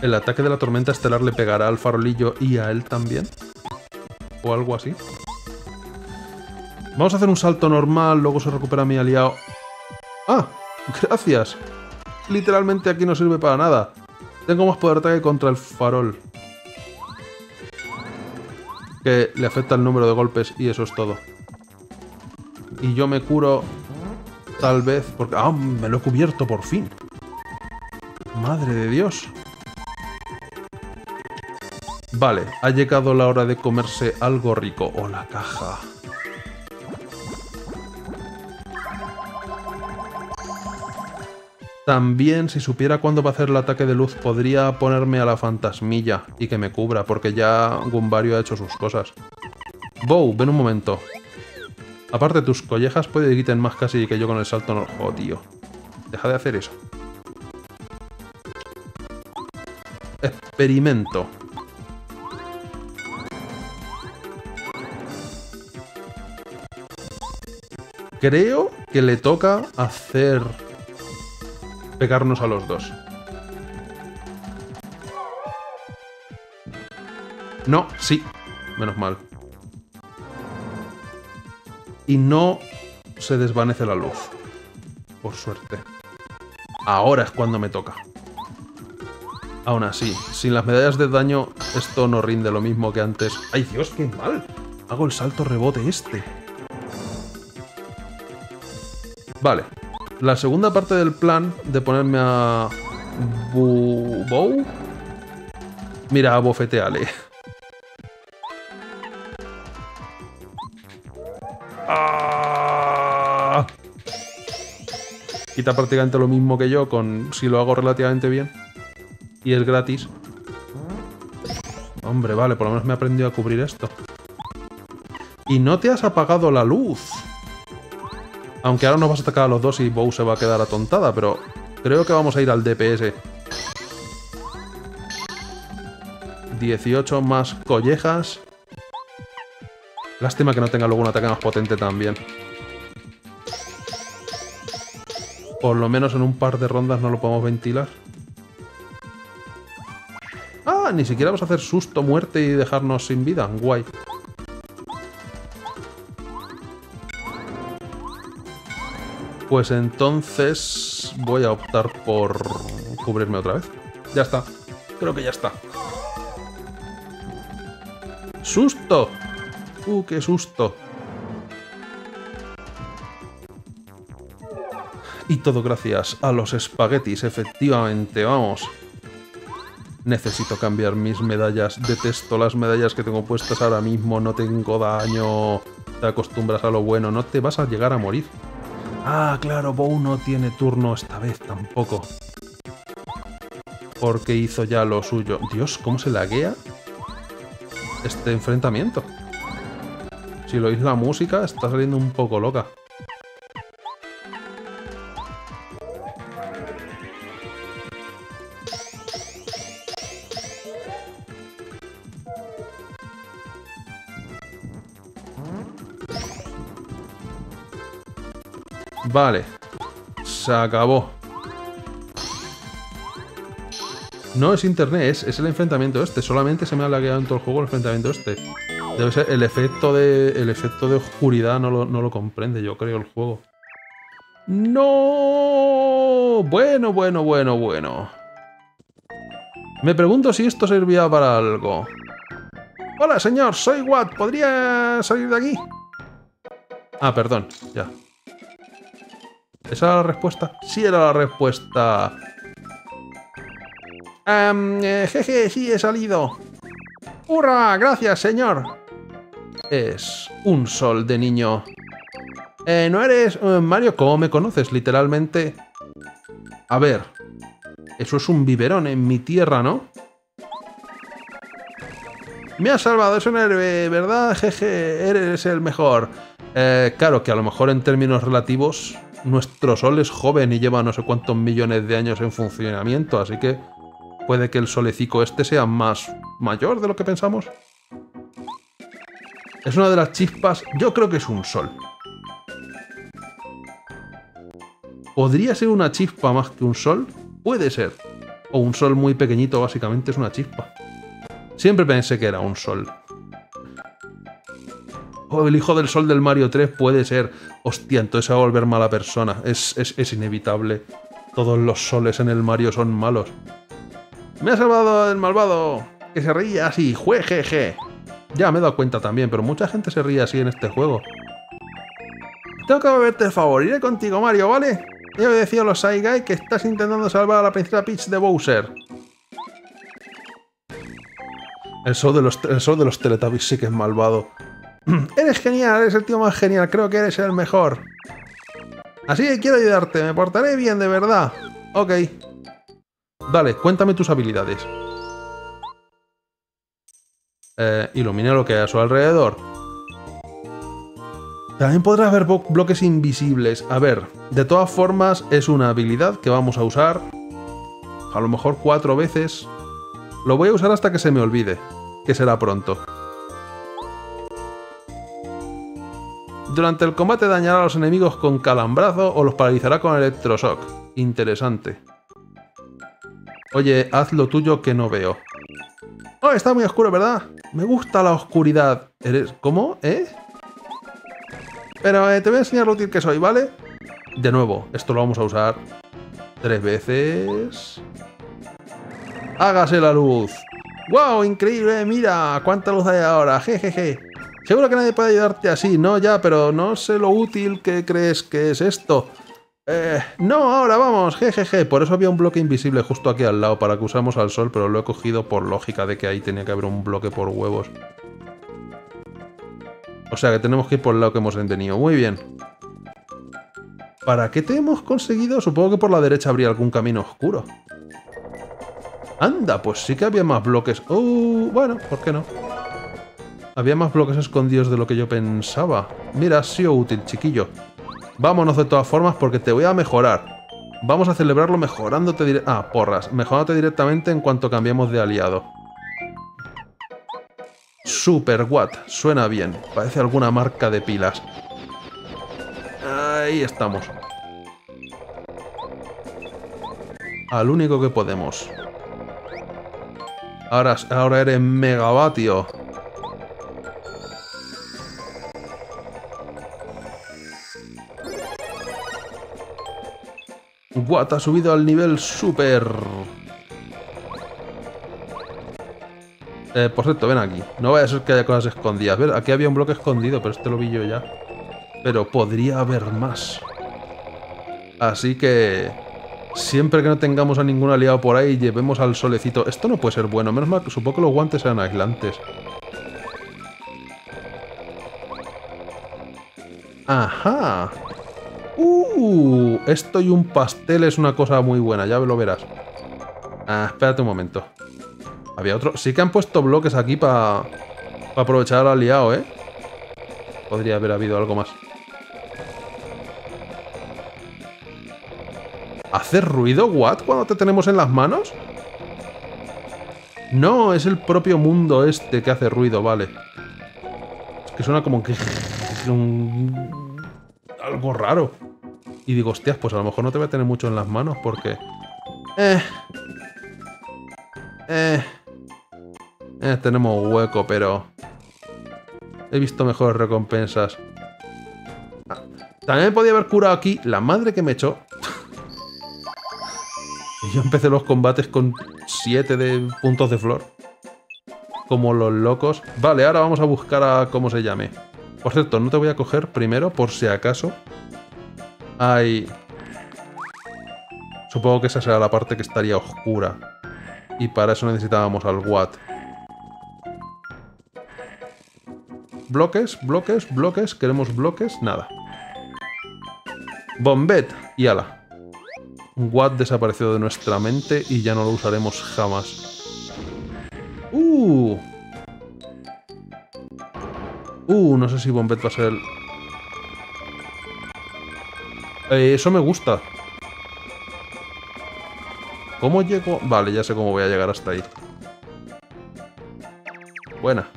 el ataque de la tormenta estelar le pegará al farolillo y a él también? ¿O algo así? Vamos a hacer un salto normal, luego se recupera mi aliado. ¡Ah! ¡Gracias! Literalmente aquí no sirve para nada. Tengo más poder de ataque contra el farol. Que le afecta el número de golpes y eso es todo. Y yo me curo... tal vez... porque ¡ah! Me lo he cubierto por fin. ¡Madre de Dios! Vale, ha llegado la hora de comerse algo rico. ¡Oh, la caja! También, si supiera cuándo va a hacer el ataque de luz, podría ponerme a la fantasmilla y que me cubra, porque ya Goombario ha hecho sus cosas. ¡Bow! Ven un momento. Aparte, tus collejas puede que quiten más casi que yo con el salto no... ¡Oh, tío! Deja de hacer eso. Experimento. Creo que le toca hacer... pegarnos a los dos. No, sí. Menos mal. Y no se desvanece la luz. Por suerte. Ahora es cuando me toca. Aún así, sin las medallas de daño, esto no rinde lo mismo que antes. ¡Ay, Dios, qué mal! Hago el salto rebote este. Vale. La segunda parte del plan de ponerme a... ¿Bow? Mira, abofeteale. ¡Ah! Quita prácticamente lo mismo que yo, con si lo hago relativamente bien. Y es gratis. Hombre, vale, por lo menos me he aprendido a cubrir esto. Y no te has apagado la luz. Aunque ahora nos vas a atacar a los dos y Bow se va a quedar atontada, pero creo que vamos a ir al D P S. dieciocho más collejas. Lástima que no tenga luego un ataque más potente también. Por lo menos en un par de rondas no lo podemos ventilar. Ni siquiera vas a hacer susto, muerte y dejarnos sin vida. Guay. Pues entonces voy a optar por cubrirme otra vez. Ya está. Creo que ya está. ¡Susto! ¡Uh, qué susto! Y todo gracias a los espaguetis, efectivamente. Vamos. Necesito cambiar mis medallas. Detesto las medallas que tengo puestas ahora mismo. No tengo daño. Te acostumbras a lo bueno. No te vas a llegar a morir. Ah, claro, Bow no tiene turno esta vez tampoco. Porque hizo ya lo suyo. Dios, ¿cómo se laguea este enfrentamiento? Si lo oís la música, está saliendo un poco loca. Vale. Se acabó. No es internet, es, es el enfrentamiento este. Solamente se me ha lagueado en todo el juego el enfrentamiento este. Debe ser el efecto de, el efecto de oscuridad, no lo, no lo comprende, yo creo, el juego. ¡No! Bueno, bueno, bueno, bueno. Me pregunto si esto servía para algo. Hola, señor, soy Watt. ¿Podría salir de aquí? Ah, perdón, ya. ¿Esa era la respuesta? Sí, era la respuesta. Um, eh, jeje, sí, he salido. ¡Hurra! Gracias, señor. Es un sol de niño. Eh, ¿no eres eh, Mario? ¿Cómo me conoces? Literalmente. A ver. Eso es un biberón en mi tierra, ¿no? Me has salvado, es un héroe, ¿verdad? Jeje, eres el mejor. Eh, claro que a lo mejor en términos relativos, nuestro sol es joven y lleva no sé cuántos millones de años en funcionamiento, así que puede que el solecico este sea más mayor de lo que pensamos. Es una de las chispas. Yo creo que es un sol. ¿Podría ser una chispa más que un sol? Puede ser. O un sol muy pequeñito, básicamente es una chispa. Siempre pensé que era un sol. O el hijo del sol del Mario tres puede ser. Hostia, entonces se va a volver mala persona. Es, es, es inevitable. Todos los soles en el Mario son malos. ¡Me ha salvado el malvado! ¡Que se ríe así! ¡Juejeje! Ya me he dado cuenta también, pero mucha gente se ríe así en este juego. Tengo que beberte el favor. Iré contigo, Mario, ¿vale? He obedecido a los Shy Guy que estás intentando salvar a la princesa Peach de Bowser. El show de los, el show de los Teletubbies sí que es malvado. Eres genial, eres el tío más genial, creo que eres el mejor. Así que quiero ayudarte, me portaré bien, de verdad. Ok. Dale, cuéntame tus habilidades. Eh, ilumina lo que hay a su alrededor. También podrás ver blo- bloques invisibles. A ver, de todas formas es una habilidad que vamos a usar a lo mejor cuatro veces. Lo voy a usar hasta que se me olvide, que será pronto. Durante el combate dañará a los enemigos con calambrazo o los paralizará con electroshock. Interesante. Oye, haz lo tuyo que no veo. Oh, está muy oscuro, ¿verdad? Me gusta la oscuridad. ¿Eres? ¿Cómo? ¿Eh? Pero eh, te voy a enseñar lo útil que soy, ¿vale? De nuevo, esto lo vamos a usar tres veces. ¡Hágase la luz! ¡Wow! ¡Increíble! ¡Mira! ¡Cuánta luz hay ahora! ¡Jejeje! Seguro que nadie puede ayudarte así, ¿no? Ya, pero no sé lo útil que crees que es esto. Eh, no, ahora vamos, jejeje. Por eso había un bloque invisible justo aquí al lado, para que usamos al sol, pero lo he cogido por lógica de que ahí tenía que haber un bloque por huevos. O sea que tenemos que ir por el lado que hemos entendido. Muy bien. ¿Para qué te hemos conseguido? Supongo que por la derecha habría algún camino oscuro. Anda, pues sí que había más bloques. Uh, bueno, ¿por qué no? Había más bloques escondidos de lo que yo pensaba. Mira, ha sido útil, chiquillo. Vámonos de todas formas porque te voy a mejorar. Vamos a celebrarlo mejorándote dire- Ah, porras. Mejorándote directamente en cuanto cambiemos de aliado. Super Watt. Suena bien. Parece alguna marca de pilas. Ahí estamos. Al único que podemos. Ahora, ahora eres megavatio. Watt ha subido al nivel super. Eh, por cierto, ven aquí. No vaya a ser que haya cosas escondidas. Ver, aquí había un bloque escondido, pero este lo vi yo ya. Pero podría haber más. Así que Siempre que no tengamos a ningún aliado por ahí, llevemos al solecito. Esto no puede ser bueno. Menos mal que supongo que los guantes eran aislantes. ¡Ajá! ¡Uh! Esto y un pastel es una cosa muy buena. Ya lo verás. Ah, espérate un momento. Había otro... Sí que han puesto bloques aquí para... Para aprovechar al aliado, ¿eh? Podría haber habido algo más. ¿Hace ruido, Watt, cuando te tenemos en las manos? No, es el propio mundo este que hace ruido, vale. Es que suena como que... Un... algo raro. Y digo, hostias, pues a lo mejor no te voy a tener mucho en las manos porque... Eh... Eh... Eh, tenemos hueco, pero... He visto mejores recompensas. Ah, también podía haber curado aquí la madre que me echó. Y yo empecé los combates con siete de puntos de flor. Como los locos. Vale, ahora vamos a buscar a cómo se llame. Por cierto, no te voy a coger primero, por si acaso. Hay... Supongo que esa será la parte que estaría oscura. Y para eso necesitábamos al Watt. Bloques, bloques, bloques. Queremos bloques. Nada. Bombette. Y ala. Watt desapareció de nuestra mente y ya no lo usaremos jamás. ¡Uh! ¡Uh! No sé si Bombette va a ser el... Eh, eso me gusta. ¿Cómo llego? Vale, ya sé cómo voy a llegar hasta ahí. Buena.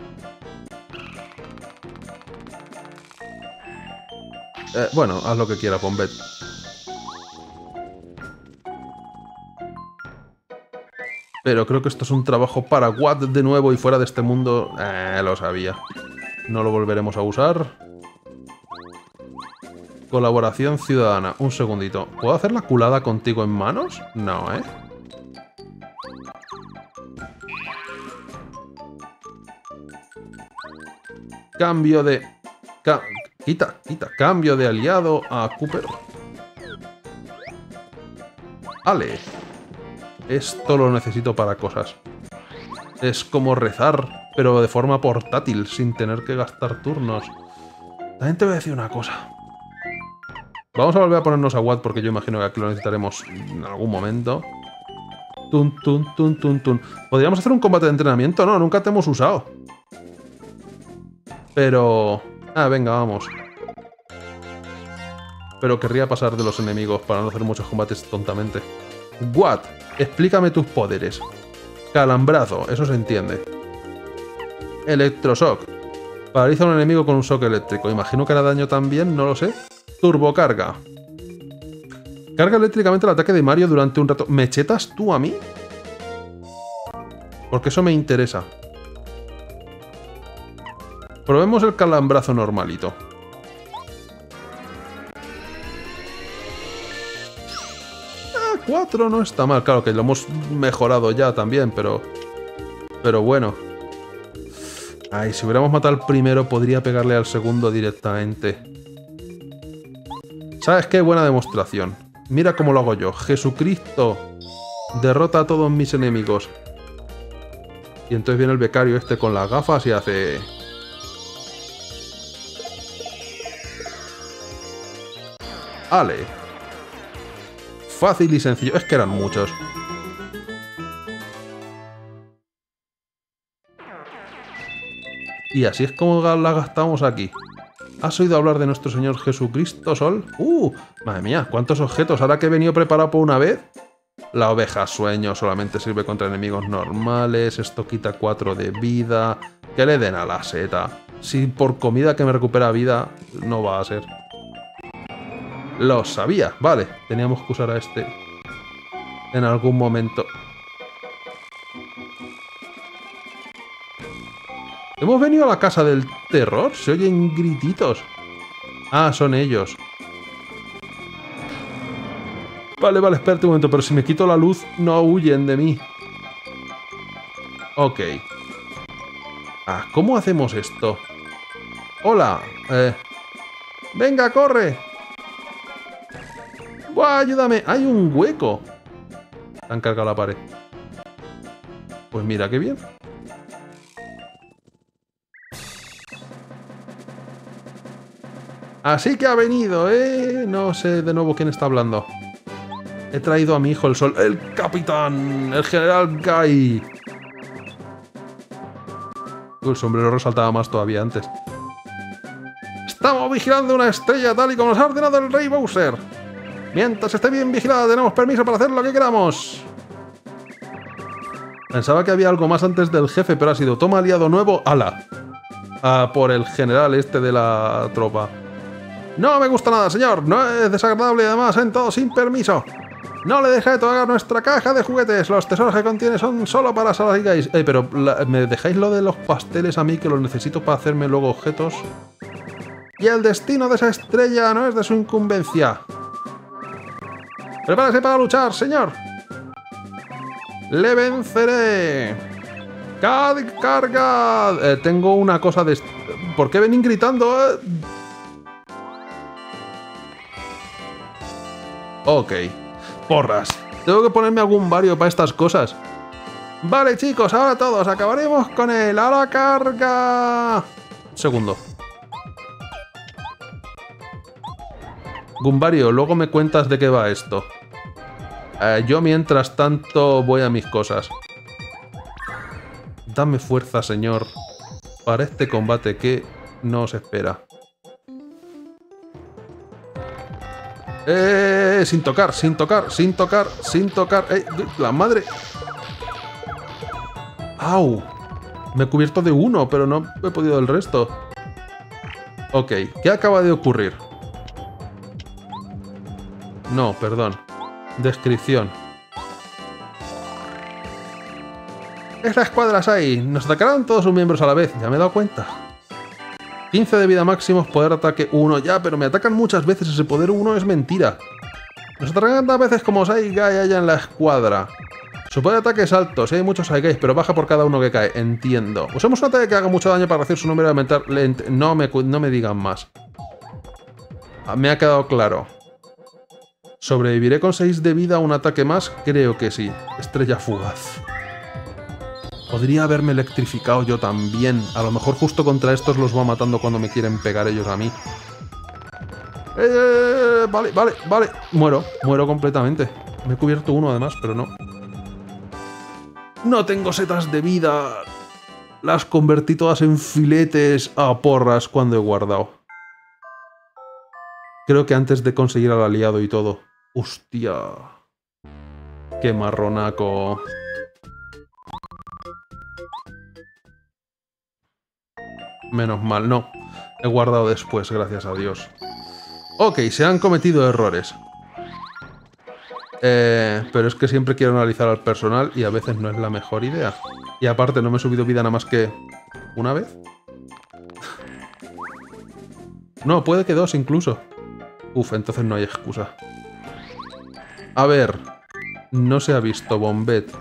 Eh, bueno, haz lo que quiera, Bombette. Pero creo que esto es un trabajo para Watt de nuevo y fuera de este mundo... Eh, lo sabía. No lo volveremos a usar. Colaboración ciudadana. Un segundito. ¿Puedo hacer la culada contigo en manos? No, ¿eh? Cambio de... Ca... Quita, quita. Cambio de aliado a Cooper. Ale. Esto lo necesito para cosas. Es como rezar, pero de forma portátil, sin tener que gastar turnos. También te voy a decir una cosa. Vamos a volver a ponernos a Watt, porque yo imagino que aquí lo necesitaremos en algún momento. Tun, tun, tun, tun, tun. Podríamos hacer un combate de entrenamiento, ¿no? Nunca te hemos usado. Pero... Ah, venga, vamos. Pero querría pasar de los enemigos para no hacer muchos combates tontamente. Watt, explícame tus poderes. Calambrazo, eso se entiende. Electroshock. Paraliza a un enemigo con un shock eléctrico. Imagino que hará daño también, no lo sé. Turbocarga. Carga eléctricamente el ataque de Mario durante un rato. ¿Me chetas tú a mí? Porque eso me interesa. Probemos el calambrazo normalito. cuatro no está mal. Claro que lo hemos mejorado ya también, pero... Pero bueno. Ay, si hubiéramos matado al primero, podría pegarle al segundo directamente. ¿Sabes qué? Buena demostración. Mira cómo lo hago yo. ¡Jesucristo! Derrota a todos mis enemigos. Y entonces viene el becario este con las gafas y hace... ¡Ale! Fácil y sencillo. Es que eran muchos. Y así es como la gastamos aquí. ¿Has oído hablar de nuestro Señor Jesucristo, Sol? ¡Uh! Madre mía, ¿cuántos objetos? Ahora que he venido preparado por una vez. La oveja sueño solamente sirve contra enemigos normales. Esto quita cuatro de vida. Que le den a la seta. Si por comida que me recupera vida, no va a ser. Lo sabía. Vale, teníamos que usar a este en algún momento. Hemos venido a la casa del terror. Se oyen grititos. Ah, son ellos. Vale, vale, espérate un momento. Pero si me quito la luz, no huyen de mí. Ok. Ah, ¿cómo hacemos esto? Hola. Eh... Venga, corre. ¡Ayúdame! ¡Hay un hueco! Han cargado la pared. Pues mira, qué bien. Así que ha venido, ¿eh? No sé de nuevo quién está hablando. He traído a mi hijo el sol. ¡El capitán! ¡El general Guy! El sombrero resaltaba más todavía antes. Estamos vigilando una estrella tal y como nos ha ordenado el rey Bowser. Mientras esté bien vigilada, tenemos permiso para hacer lo que queramos. Pensaba que había algo más antes del jefe, pero ha sido toma aliado nuevo, ala. Ah, por el general este de la tropa. No me gusta nada, señor. No es desagradable y además en todo sin permiso. No le dejaré tocar nuestra caja de juguetes. Los tesoros que contiene son solo para Shy Guys. Eh, pero la, me dejáis lo de los pasteles a mí, que los necesito para hacerme luego objetos. Y el destino de esa estrella no es de su incumbencia. Prepárese para luchar, señor. Le venceré. ¡Cad, carga! Eh, tengo una cosa de... ¿Por qué venís gritando? Eh... Ok. Porras. Tengo que ponerme algún barrio para estas cosas. Vale, chicos, ahora todos acabaremos con el a la carga. Segundo. Goombario, luego me cuentas de qué va esto. Eh, yo mientras tanto voy a mis cosas. Dame fuerza, señor, para este combate que nos espera. Eh, sin tocar, sin tocar, sin tocar, sin tocar. Eh, la madre. Au. Me he cubierto de uno, pero no he podido del resto. Ok, ¿qué acaba de ocurrir? No, perdón. Descripción. Es la escuadra Sai. Nos atacarán todos sus miembros a la vez. Ya me he dado cuenta. quince de vida máximos, poder ataque uno. Ya, pero me atacan muchas veces. Ese poder uno es mentira. Nos atacarán tantas veces como Saiga y haya en la escuadra. Su poder de ataque es alto. Sí, hay muchos Saigais, pero baja por cada uno que cae. Entiendo. Usamos un ataque que haga mucho daño para reducir su número y aumentar... No me, no me digan más. Me ha quedado claro. ¿Sobreviviré con seis de vida a un ataque más? Creo que sí. Estrella fugaz. Podría haberme electrificado yo también. A lo mejor justo contra estos los va matando cuando me quieren pegar ellos a mí. Eh, vale, vale, vale. Muero, muero completamente. Me he cubierto uno además, pero no. No tengo setas de vida. Las convertí todas en filetes a porras cuando he guardado. Creo que antes de conseguir al aliado y todo. Hostia. Qué marronaco. Menos mal, no. He guardado después, gracias a Dios. Ok, se han cometido errores. Eh, pero es que siempre quiero analizar al personal y a veces no es la mejor idea. Y aparte no me he subido vida nada más que una vez. No, puede que dos incluso. Uf, entonces no hay excusa. A ver. No se ha visto, Bombette.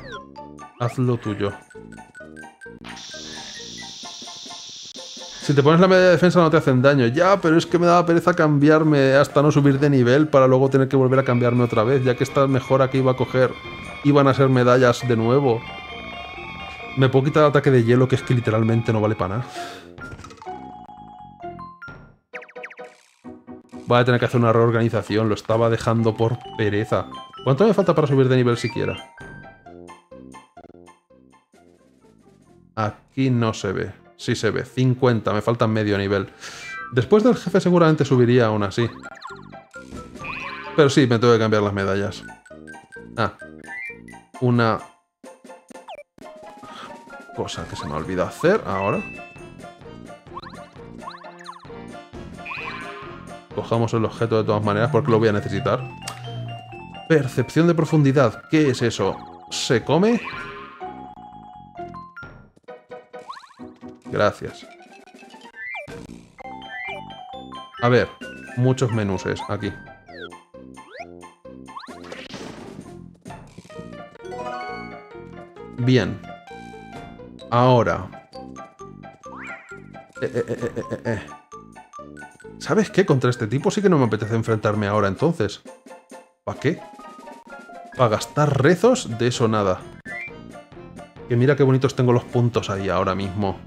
Haz lo tuyo. Si te pones la media de defensa no te hacen daño. Ya, pero es que me daba pereza cambiarme hasta no subir de nivel para luego tener que volver a cambiarme otra vez, ya que esta mejora que iba a coger iban a ser medallas de nuevo. Me puedo quitar el ataque de hielo, que es que literalmente no vale para nada. Voy a tener que hacer una reorganización, lo estaba dejando por pereza. ¿Cuánto me falta para subir de nivel siquiera? Aquí no se ve. Sí se ve, cincuenta, me faltan medio nivel. Después del jefe seguramente subiría aún así. Pero sí, me tengo que cambiar las medallas. Ah, una cosa que se me ha olvidado hacer ahora. Cojamos el objeto de todas maneras porque lo voy a necesitar. Percepción de profundidad, ¿qué es eso? ¿Se come? Gracias. A ver, muchos menús es aquí. Bien. Ahora. Eh, eh, eh, eh, eh. ¿Sabes qué? Contra este tipo sí que no me apetece enfrentarme ahora entonces. ¿Para qué? Para gastar rezos, de eso nada. Que mira qué bonitos tengo los puntos ahí ahora mismo.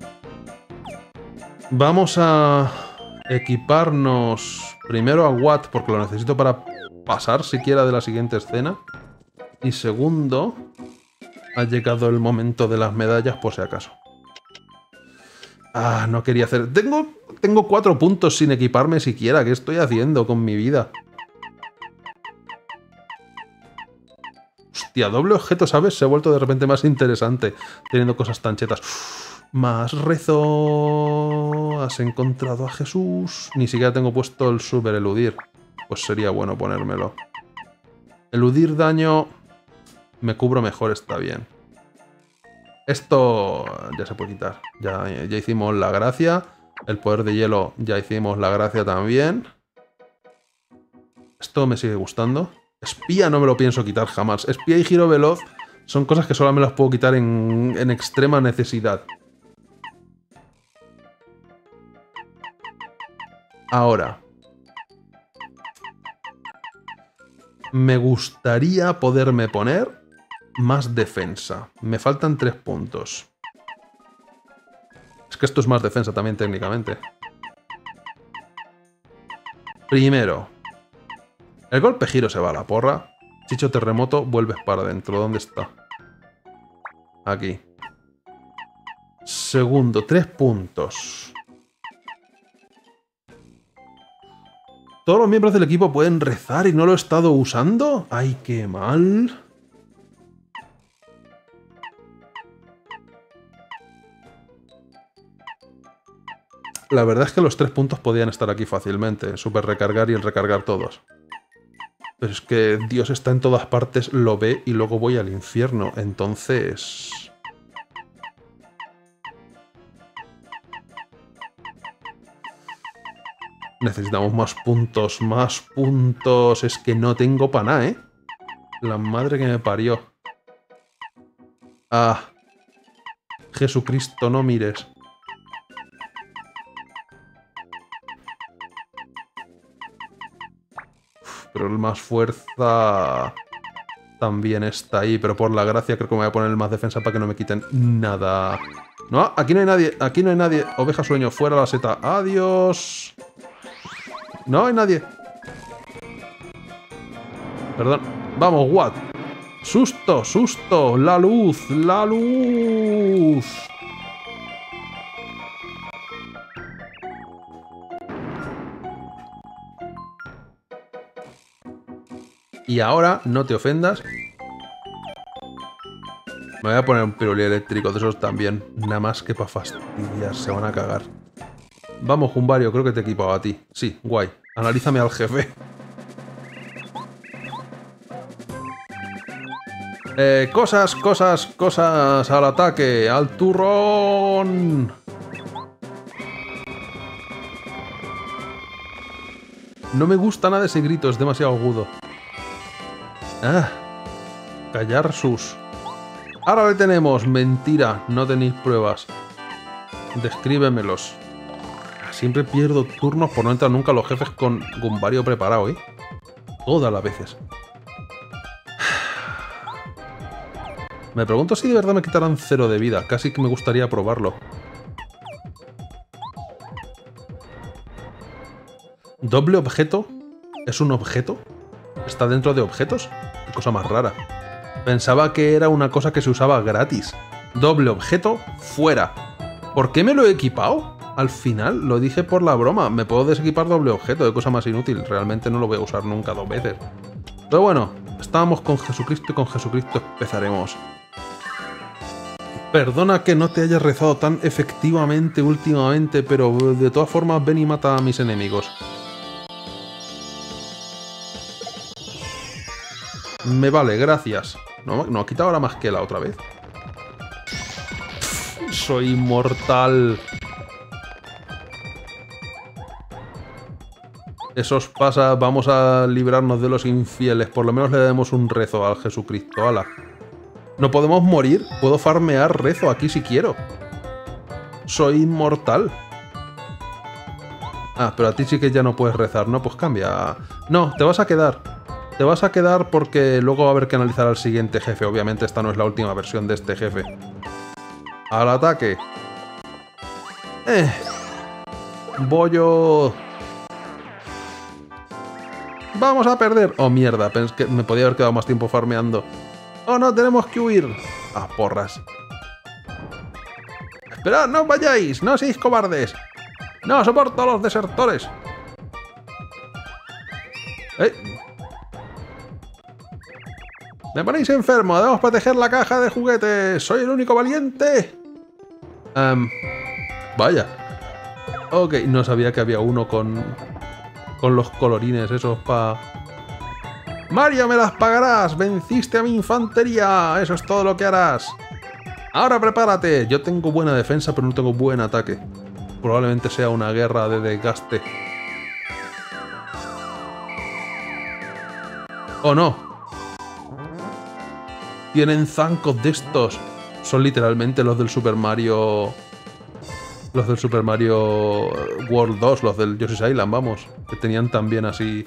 Vamos a equiparnos primero a Watt, porque lo necesito para pasar siquiera de la siguiente escena. Y segundo, ha llegado el momento de las medallas, por si acaso. Ah, no quería hacer... Tengo, tengo cuatro puntos sin equiparme siquiera. ¿Qué estoy haciendo con mi vida? Hostia, doble objeto, ¿sabes? Se ha vuelto de repente más interesante, teniendo cosas tan chetas. Uf, más rezo... Has encontrado a Jesús... Ni siquiera tengo puesto el super eludir. Pues sería bueno ponérmelo. Eludir daño... Me cubro mejor, está bien. Esto ya se puede quitar. Ya, ya hicimos la gracia. El poder de hielo ya hicimos la gracia también. Esto me sigue gustando. Espía no me lo pienso quitar jamás. Espía y giro veloz son cosas que solo me las puedo quitar en, en extrema necesidad. Ahora. Me gustaría poderme poner más defensa. Me faltan tres puntos. Es que esto es más defensa también técnicamente. Primero. El golpe giro se va a la porra. Chicho terremoto, vuelves para adentro. ¿Dónde está? Aquí. Segundo, tres puntos. ¿Todos los miembros del equipo pueden rezar y no lo he estado usando? ¡Ay, qué mal! La verdad es que los tres puntos podían estar aquí fácilmente. Super recargar y el recargar todos. Pero es que Dios está en todas partes, lo ve y luego voy al infierno. Entonces... Necesitamos más puntos, más puntos. Es que no tengo para nada, ¿eh? La madre que me parió. Ah. Jesucristo, no mires. Pero el más fuerza también está ahí. Pero por la gracia creo que me voy a poner el más defensa para que no me quiten nada. No, aquí no hay nadie. Aquí no hay nadie. Oveja sueño, fuera la seta. Adiós. No hay nadie. Perdón. Vamos, what? Susto, susto. La luz, la luz. Y ahora, no te ofendas. Me voy a poner un pirulí eléctrico de esos también. Nada más que para fastidiar, se van a cagar. Vamos, Goombario, creo que te he equipado a ti. Sí, guay. Analízame al jefe. Eh, cosas, cosas, cosas. Al ataque, al turrón. No me gusta nada ese grito, es demasiado agudo. Ah, callar sus. Ahora le tenemos. Mentira, no tenéis pruebas. Descríbemelos. Siempre pierdo turnos por no entrar nunca a los jefes con Goombario preparado, ¿eh? Todas las veces. Me pregunto si de verdad me quitarán cero de vida. Casi que me gustaría probarlo. ¿Doble objeto? ¿Es un objeto? ¿Está dentro de objetos? Qué cosa más rara. Pensaba que era una cosa que se usaba gratis. Doble objeto, fuera. ¿Por qué me lo he equipado? Al final, lo dije por la broma. Me puedo desequipar doble objeto, qué cosa más inútil. Realmente no lo voy a usar nunca dos veces. Pero bueno, estábamos con Jesucristo y con Jesucristo empezaremos. Perdona que no te haya rezado tan efectivamente últimamente, pero de todas formas ven y mata a mis enemigos. Me vale, gracias. No, no ha quitado ahora más que la otra vez. Soy inmortal. Eso os pasa. Vamos a librarnos de los infieles. Por lo menos le damos un rezo al Jesucristo. Ala. No podemos morir. Puedo farmear rezo aquí si quiero. Soy inmortal. Ah, pero a ti sí que ya no puedes rezar, ¿no? Pues cambia. No, te vas a quedar. Te vas a quedar porque luego va a haber que analizar al siguiente jefe. Obviamente esta no es la última versión de este jefe. ¡Al ataque! ¡Eh! ¡Bollo! ¡Vamos a perder! ¡Oh, mierda! Pensé que me podía haber quedado más tiempo farmeando. ¡Oh, no! ¡Tenemos que huir! ¡Ah, porras! ¡Esperad! ¡No os vayáis! ¡No seáis cobardes! ¡No soporto a los desertores! ¡Eh! ¡Me ponéis enfermo! ¡Debemos proteger la caja de juguetes! ¡Soy el único valiente! Um, vaya. Ok, no sabía que había uno con... con los colorines esos pa... ¡Mario, me las pagarás! ¡Venciste a mi infantería! ¡Eso es todo lo que harás! ¡Ahora prepárate! Yo tengo buena defensa, pero no tengo buen ataque. Probablemente sea una guerra de desgaste. ¡Oh, no! Tienen zancos de estos. Son literalmente los del Super Mario... Los del Super Mario World dos, los del Yoshi's Island, vamos. Que tenían también así...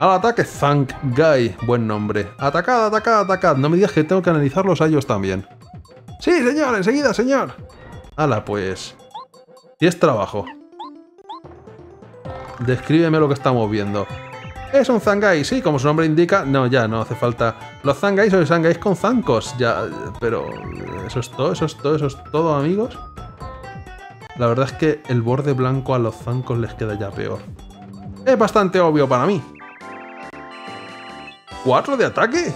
¡Al ataque, Zangai! Buen nombre. ¡Atacad, atacad, atacad! No me digas que tengo que analizar los ayos también. ¡Sí, señor! ¡Enseguida, señor! ¡Hala, pues! Y es trabajo. Descríbeme lo que estamos viendo. Es un Zangai, sí, como su nombre indica. No, ya, no hace falta. Los Zangais son Zangais con zancos. Ya, pero... Eso es todo, eso es todo, eso es todo, amigos. La verdad es que el borde blanco a los zancos les queda ya peor. Es bastante obvio para mí. ¿Cuatro de ataque?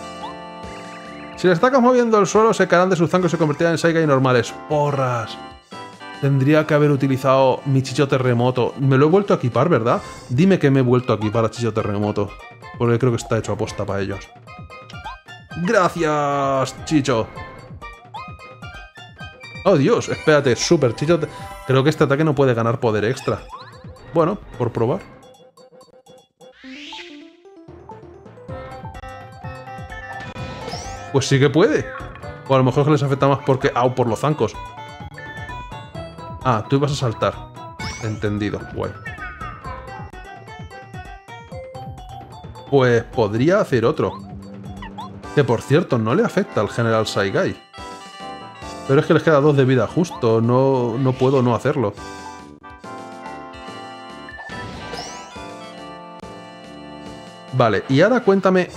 Si las atacas moviendo el suelo, se caerán de sus zancos y se convertirán en Saiga y normales. ¡Porras! Tendría que haber utilizado mi Chicho Terremoto. Me lo he vuelto a equipar, ¿verdad? Dime que me he vuelto a equipar a Chicho Terremoto. Porque creo que está hecho aposta para ellos. ¡Gracias, Chicho! ¡Oh, Dios! Espérate, super Chicho... Creo que este ataque no puede ganar poder extra. Bueno, por probar. Pues sí que puede. O a lo mejor les afecta más porque... ¡Au! Por los zancos. Ah, tú ibas a saltar. Entendido, guay. Pues podría hacer otro. Que por cierto, no le afecta al general Saigai. Pero es que les queda dos de vida justo, no, no puedo no hacerlo. Vale, y ahora cuéntame...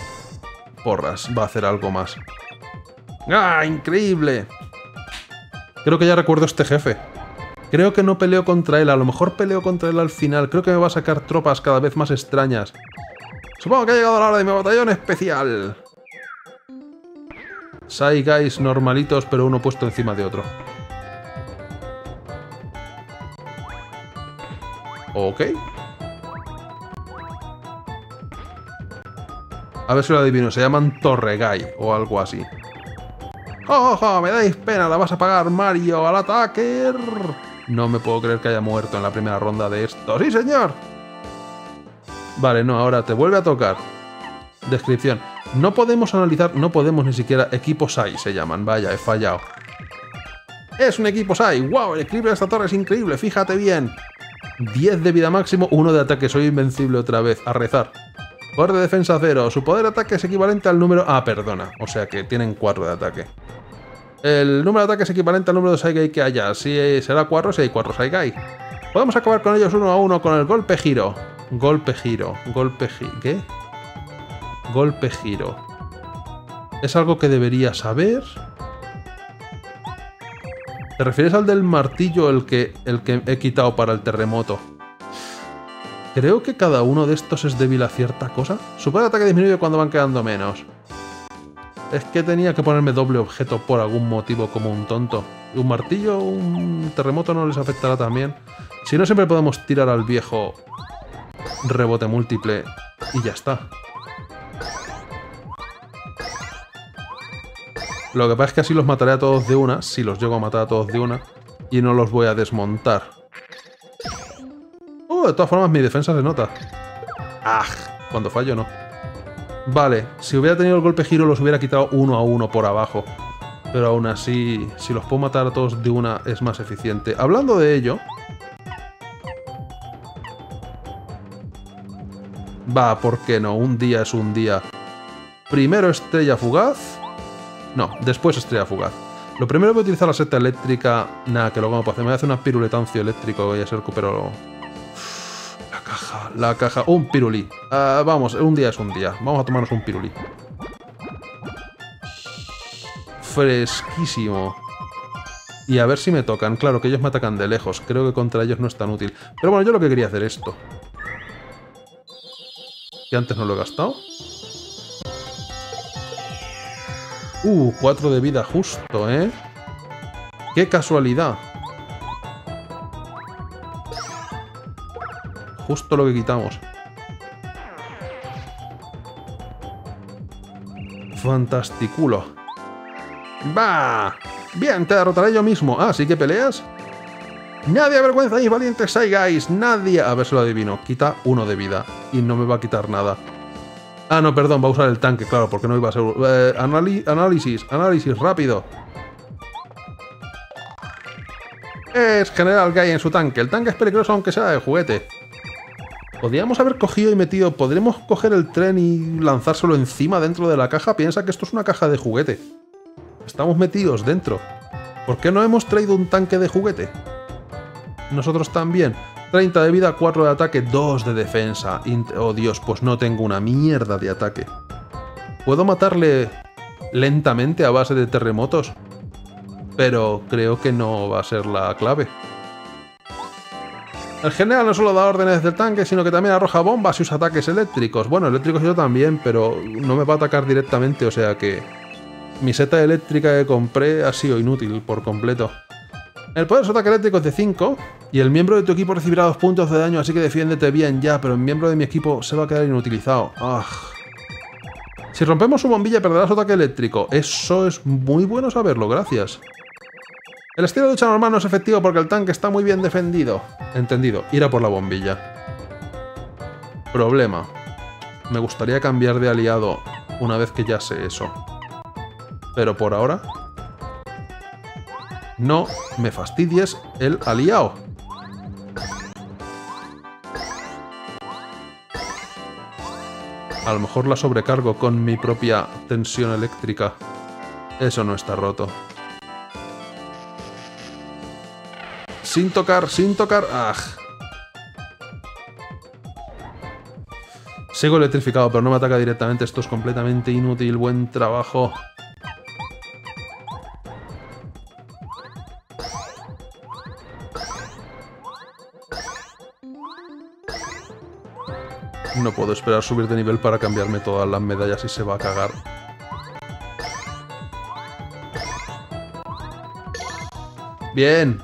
Porras, va a hacer algo más. ¡Ah, increíble! Creo que ya recuerdo a este jefe. Creo que no peleo contra él, a lo mejor peleo contra él al final. Creo que me va a sacar tropas cada vez más extrañas. Supongo que ha llegado la hora de mi batallón especial. Shy Guys normalitos, pero uno puesto encima de otro. Ok. A ver si lo adivino, se llaman Torregay o algo así. ¡Ojo! ¡Me dais pena! ¡La vas a pagar, Mario! ¡Al ataque! No me puedo creer que haya muerto en la primera ronda de esto. ¡Sí, señor! Vale, no, ahora te vuelve a tocar. Descripción. No podemos analizar, no podemos ni siquiera... Equipo Sai se llaman. Vaya, he fallado. ¡Es un equipo Sai! ¡Wow! El equilibrio de esta torre es increíble, fíjate bien. diez de vida máximo, uno de ataque. Soy invencible otra vez. A rezar. Poder de defensa cero. Su poder de ataque es equivalente al número... Ah, perdona. O sea que tienen cuatro de ataque. El número de ataque es equivalente al número de Saigai que haya. Si será cuatro, si hay cuatro Saigai. Podemos acabar con ellos uno a uno con el golpe giro. Golpe giro. Golpe giro. ¿Qué? Golpe giro. Es algo que debería saber. ¿Te refieres al del martillo, el que, el que he quitado para el terremoto? Creo que cada uno de estos es débil a cierta cosa. Su poder de ataque disminuye cuando van quedando menos. Es que tenía que ponerme doble objeto por algún motivo como un tonto. ¿Un martillo, un terremoto no les afectará también? Si no, siempre podemos tirar al viejo rebote múltiple y ya está. Lo que pasa es que así los mataré a todos de una, si los llego a matar a todos de una, y no los voy a desmontar. Uh, de todas formas, mi defensa se nota. ¡Ah! Cuando fallo, no. Vale, si hubiera tenido el golpe giro, los hubiera quitado uno a uno por abajo. Pero aún así, si los puedo matar a todos de una, es más eficiente. Hablando de ello... Va, ¿por qué no? Un día es un día. Primero estrella fugaz. No, después estrella fugaz. Lo primero voy a utilizar la seta eléctrica. Nada, que luego me puedo hacer. Me voy a hacer un piruletancio eléctrico. Voy a ser recupero. La caja, la caja. Un pirulí. Uh, vamos, un día es un día. Vamos a tomarnos un pirulí. Fresquísimo. Y a ver si me tocan. Claro, que ellos me atacan de lejos. Creo que contra ellos no es tan útil. Pero bueno, yo lo que quería hacer es esto. Que antes no lo he gastado. Uh, cuatro de vida justo, ¿eh? ¡Qué casualidad! Justo lo que quitamos. Fantasticulo. ¡Va! Bien, te derrotaré yo mismo. Ah, ¿sí que peleas? Nadie avergüenzáis, valientes Shy Guys. Nadie. A ver si lo adivino. Quita uno de vida. Y no me va a quitar nada. Ah, no, perdón, va a usar el tanque, claro, porque no iba a ser... Eh, análisis, análisis, rápido. Es General Guy en su tanque. El tanque es peligroso aunque sea de juguete. Podríamos haber cogido y metido... ¿Podremos coger el tren y lanzárselo encima dentro de la caja? Piensa que esto es una caja de juguete. Estamos metidos dentro. ¿Por qué no hemos traído un tanque de juguete? Nosotros también. treinta de vida, cuatro de ataque, dos de defensa. Oh Dios, pues no tengo una mierda de ataque. Puedo matarle lentamente a base de terremotos, pero creo que no va a ser la clave. El general no solo da órdenes del tanque, sino que también arroja bombas y usa ataques eléctricos. Bueno, eléctricos yo también, pero no me va a atacar directamente, o sea que... Mi seta eléctrica que compré ha sido inútil por completo. El poder de su ataque eléctrico es de cinco, y el miembro de tu equipo recibirá dos puntos de daño, así que defiéndete bien ya, pero el miembro de mi equipo se va a quedar inutilizado. Ugh. Si rompemos su bombilla perderás su ataque eléctrico. Eso es muy bueno saberlo, gracias. El estilo de lucha normal no es efectivo porque el tanque está muy bien defendido. Entendido, ir a por la bombilla. Problema. Me gustaría cambiar de aliado una vez que ya sé eso. Pero por ahora... No me fastidies el aliado. A lo mejor la sobrecargo con mi propia tensión eléctrica. Eso no está roto. Sin tocar, sin tocar... ¡Aj! Sigo electrificado, pero no me ataca directamente. Esto es completamente inútil. Buen trabajo. No puedo esperar subir de nivel para cambiarme todas las medallas y se va a cagar. ¡Bien!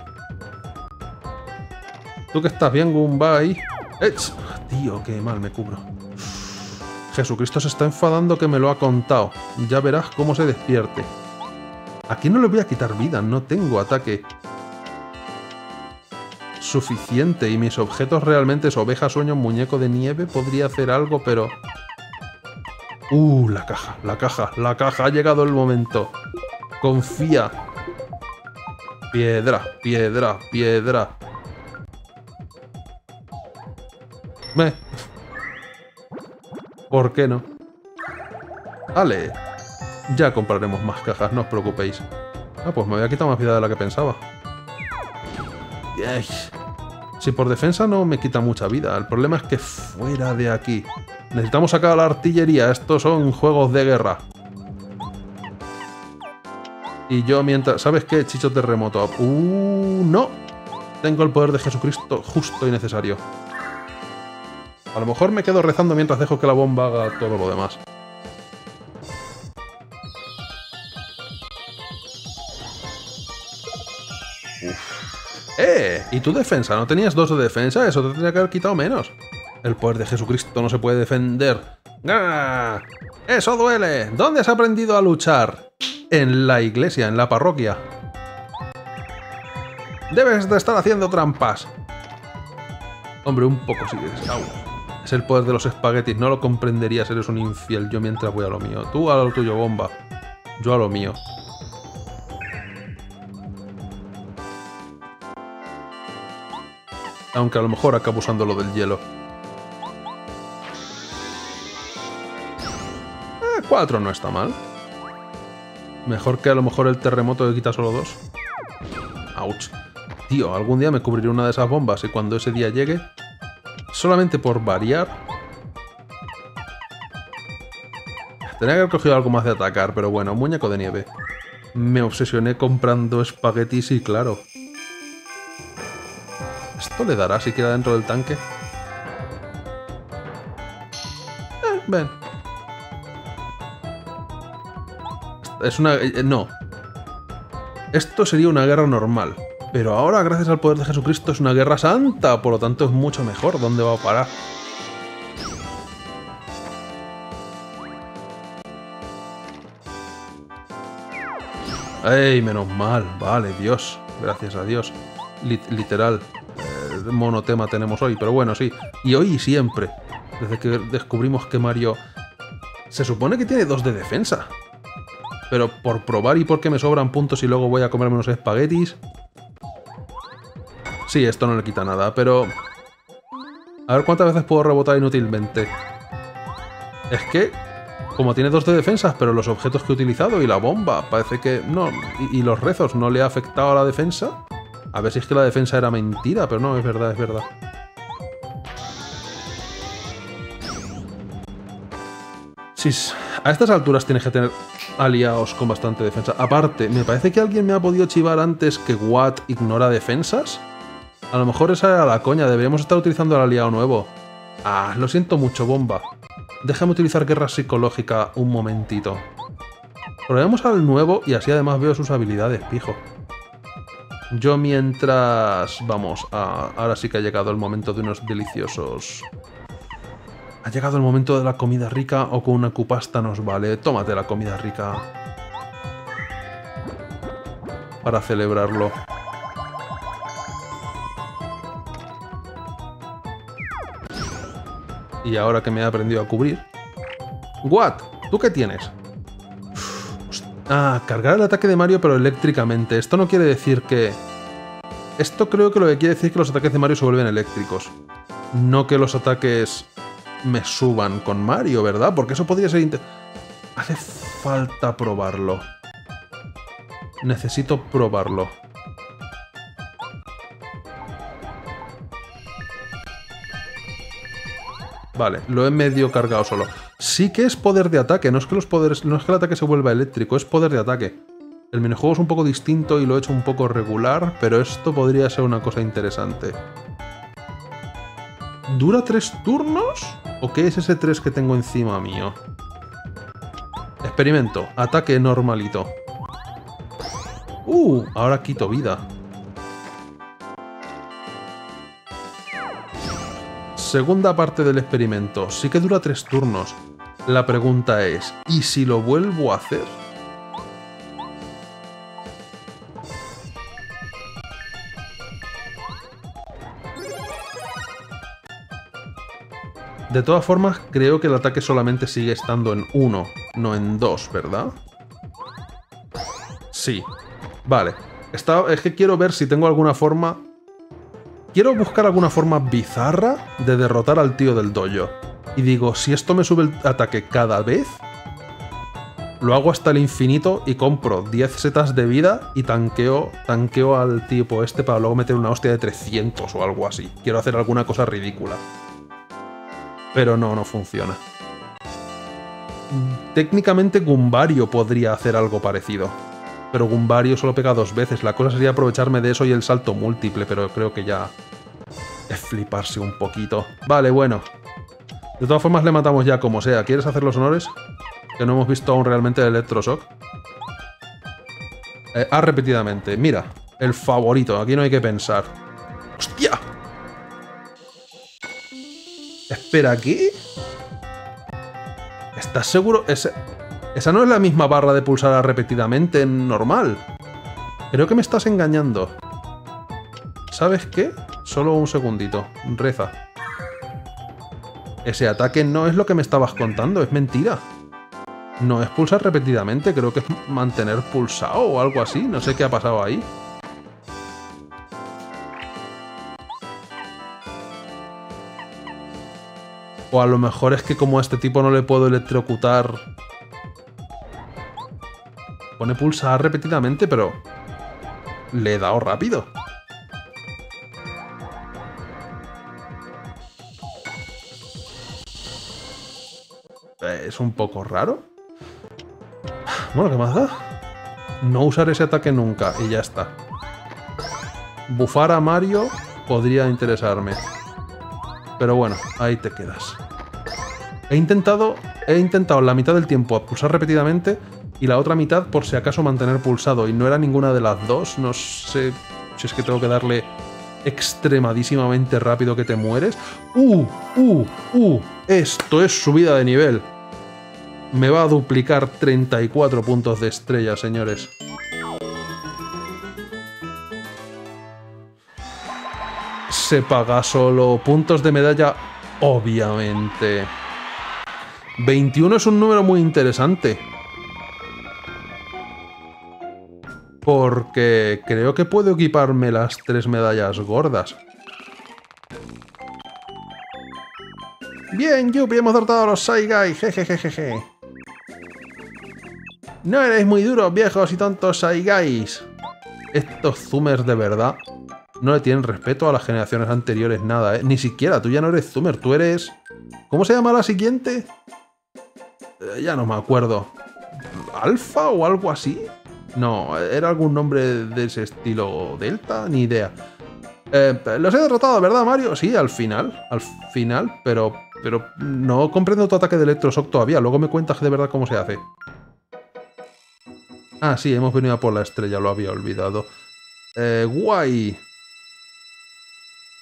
Tú que estás bien, Goomba, ahí. ¡Ech! Tío, qué mal me cubro. Jesucristo se está enfadando que me lo ha contado. Ya verás cómo se despierte. Aquí no le voy a quitar vida, no tengo ataque suficiente, y mis objetos realmente es oveja, sueño, muñeco de nieve. Podría hacer algo, pero... Uh, la caja, la caja, la caja. Ha llegado el momento. Confía. Piedra, piedra, piedra. Me. ¿Por qué no? Vale. Ya compraremos más cajas, no os preocupéis. Ah, pues me había quitado más vida de la que pensaba. Ay. Si por defensa no me quita mucha vida. El problema es que fuera de aquí. Necesitamos sacar la artillería. Estos son juegos de guerra. Y yo mientras... ¿Sabes qué? Chicho terremoto. Uh, no. Tengo el poder de Jesucristo justo y necesario. A lo mejor me quedo rezando mientras dejo que la bomba haga todo lo demás. ¡Eh! ¿Y tu defensa? ¿No tenías dos de defensa? Eso te tendría que haber quitado menos. El poder de Jesucristo no se puede defender. ¡Gah! ¡Eso duele! ¿Dónde has aprendido a luchar? En la iglesia, en la parroquia. Debes de estar haciendo trampas. Hombre, un poco sí. Es el poder de los espaguetis. No lo comprenderías, eres un infiel. Yo mientras voy a lo mío. Tú a lo tuyo, bomba. Yo a lo mío. Aunque a lo mejor acabo usando lo del hielo. cuatro no está mal. Mejor que a lo mejor el terremoto que quita solo dos. Ouch. Tío, algún día me cubriré una de esas bombas y cuando ese día llegue, solamente por variar... Tenía que haber cogido algo más de atacar, pero bueno, muñeco de nieve. Me obsesioné comprando espaguetis y claro. ¿Esto le dará siquiera dentro del tanque? Eh, ven. Es una... Eh, no. Esto sería una guerra normal. Pero ahora, gracias al poder de Jesucristo, es una guerra santa. Por lo tanto, es mucho mejor. ¿Dónde va a parar? ¡Ey! Menos mal. Vale, Dios. Gracias a Dios. Lit- literal. Eh, monotema tenemos hoy. Pero bueno, sí. Y hoy y siempre. Desde que descubrimos que Mario... Se supone que tiene dos de defensa. Pero por probar y porque me sobran puntos y luego voy a comerme unos espaguetis... Sí, esto no le quita nada, pero... A ver cuántas veces puedo rebotar inútilmente. Es que... Como tiene dos de defensas, pero los objetos que he utilizado y la bomba, parece que... No, y, y los rezos, ¿no le ha afectado a la defensa? A ver si es que la defensa era mentira, pero no, es verdad, es verdad. Sí, a estas alturas tienes que tener... aliados con bastante defensa. Aparte, me parece que alguien me ha podido chivar antes que Watt ignora defensas. A lo mejor esa era la coña. Deberíamos estar utilizando el aliado nuevo. Ah, lo siento mucho, bomba. Déjame utilizar guerra psicológica un momentito. Probemos al nuevo y así además veo sus habilidades, pijo. Yo mientras... Vamos, ah, ahora sí que ha llegado el momento de unos deliciosos... Ha llegado el momento de la comida rica o con una cupasta nos vale. Tómate la comida rica. Para celebrarlo. Y ahora que me he aprendido a cubrir... Watt, ¿tú qué tienes? Uf, ah, cargar el ataque de Mario pero eléctricamente. Esto no quiere decir que... Esto creo que lo que quiere decir es que los ataques de Mario se vuelven eléctricos. No que los ataques... me suban con Mario, ¿verdad? Porque eso podría ser... Inter... Hace falta probarlo. Necesito probarlo. Vale, lo he medio cargado solo. Sí que es poder de ataque, no es que los poderes... No es que el ataque se vuelva eléctrico, es poder de ataque. El minijuego es un poco distinto y lo he hecho un poco regular, pero esto podría ser una cosa interesante. ¿Dura tres turnos? ¿O qué es ese tres que tengo encima mío? Experimento. Ataque normalito. ¡Uh! Ahora quito vida. Segunda parte del experimento. Sí que dura tres turnos. La pregunta es... ¿Y si lo vuelvo a hacer? De todas formas, creo que el ataque solamente sigue estando en uno, no en dos, ¿verdad? Sí. Vale. Está, es que quiero ver si tengo alguna forma... Quiero buscar alguna forma bizarra de derrotar al tío del dojo. Y digo, si esto me sube el ataque cada vez, lo hago hasta el infinito y compro diez setas de vida y tanqueo, tanqueo al tipo este para luego meter una hostia de trescientos o algo así. Quiero hacer alguna cosa ridícula. Pero no, no funciona. Técnicamente Goombario podría hacer algo parecido. Pero Goombario solo pega dos veces. La cosa sería aprovecharme de eso y el salto múltiple, pero creo que ya... Es fliparse un poquito. Vale, bueno. De todas formas le matamos ya como sea. ¿Quieres hacer los honores? Que no hemos visto aún realmente el Electroshock. Eh, ah, repetidamente. Mira, el favorito. Aquí no hay que pensar. ¡Hostia! ¿Espera aquí? ¿Estás seguro? Esa, esa no es la misma barra de pulsar repetidamente normal. Creo que me estás engañando. ¿Sabes qué? Solo un segundito. Reza. Ese ataque no es lo que me estabas contando, es mentira. No es pulsar repetidamente, creo que es mantener pulsado o algo así. No sé qué ha pasado ahí. O a lo mejor es que como a este tipo no le puedo electrocutar pone pulsar repetidamente, pero... le he dado rápido. Es un poco raro. Bueno, ¿qué más da? No usar ese ataque nunca y ya está. Bufar a Mario podría interesarme. Pero bueno, ahí te quedas. He intentado, he intentado la mitad del tiempo pulsar repetidamente y la otra mitad por si acaso mantener pulsado, y no era ninguna de las dos. No sé si es que tengo que darle extremadísimamente rápido que te mueres. ¡Uh! ¡Uh! ¡Uh! Esto es subida de nivel. Me va a duplicar treinta y cuatro puntos de estrella, señores. Se paga solo. Puntos de medalla, obviamente. veintiuno es un número muy interesante. Porque creo que puedo equiparme las tres medallas gordas. Bien, Yupi, hemos derrotado a los Shy Guy. Jejejeje. No erais muy duros, viejos y tontos Shy Guys. Estos zoomers de verdad no le tienen respeto a las generaciones anteriores nada, ¿eh? Ni siquiera, tú ya no eres zoomer, tú eres... ¿Cómo se llama la siguiente? Eh, ya no me acuerdo. ¿Alfa o algo así? No, era algún nombre de ese estilo. ¿Delta? Ni idea. Eh, los he derrotado, ¿verdad, Mario? Sí, al final. Al final, pero... pero no comprendo tu ataque de electroshock todavía. Luego me cuentas de verdad cómo se hace. Ah, sí, hemos venido a por la estrella. Lo había olvidado. Eh, guay.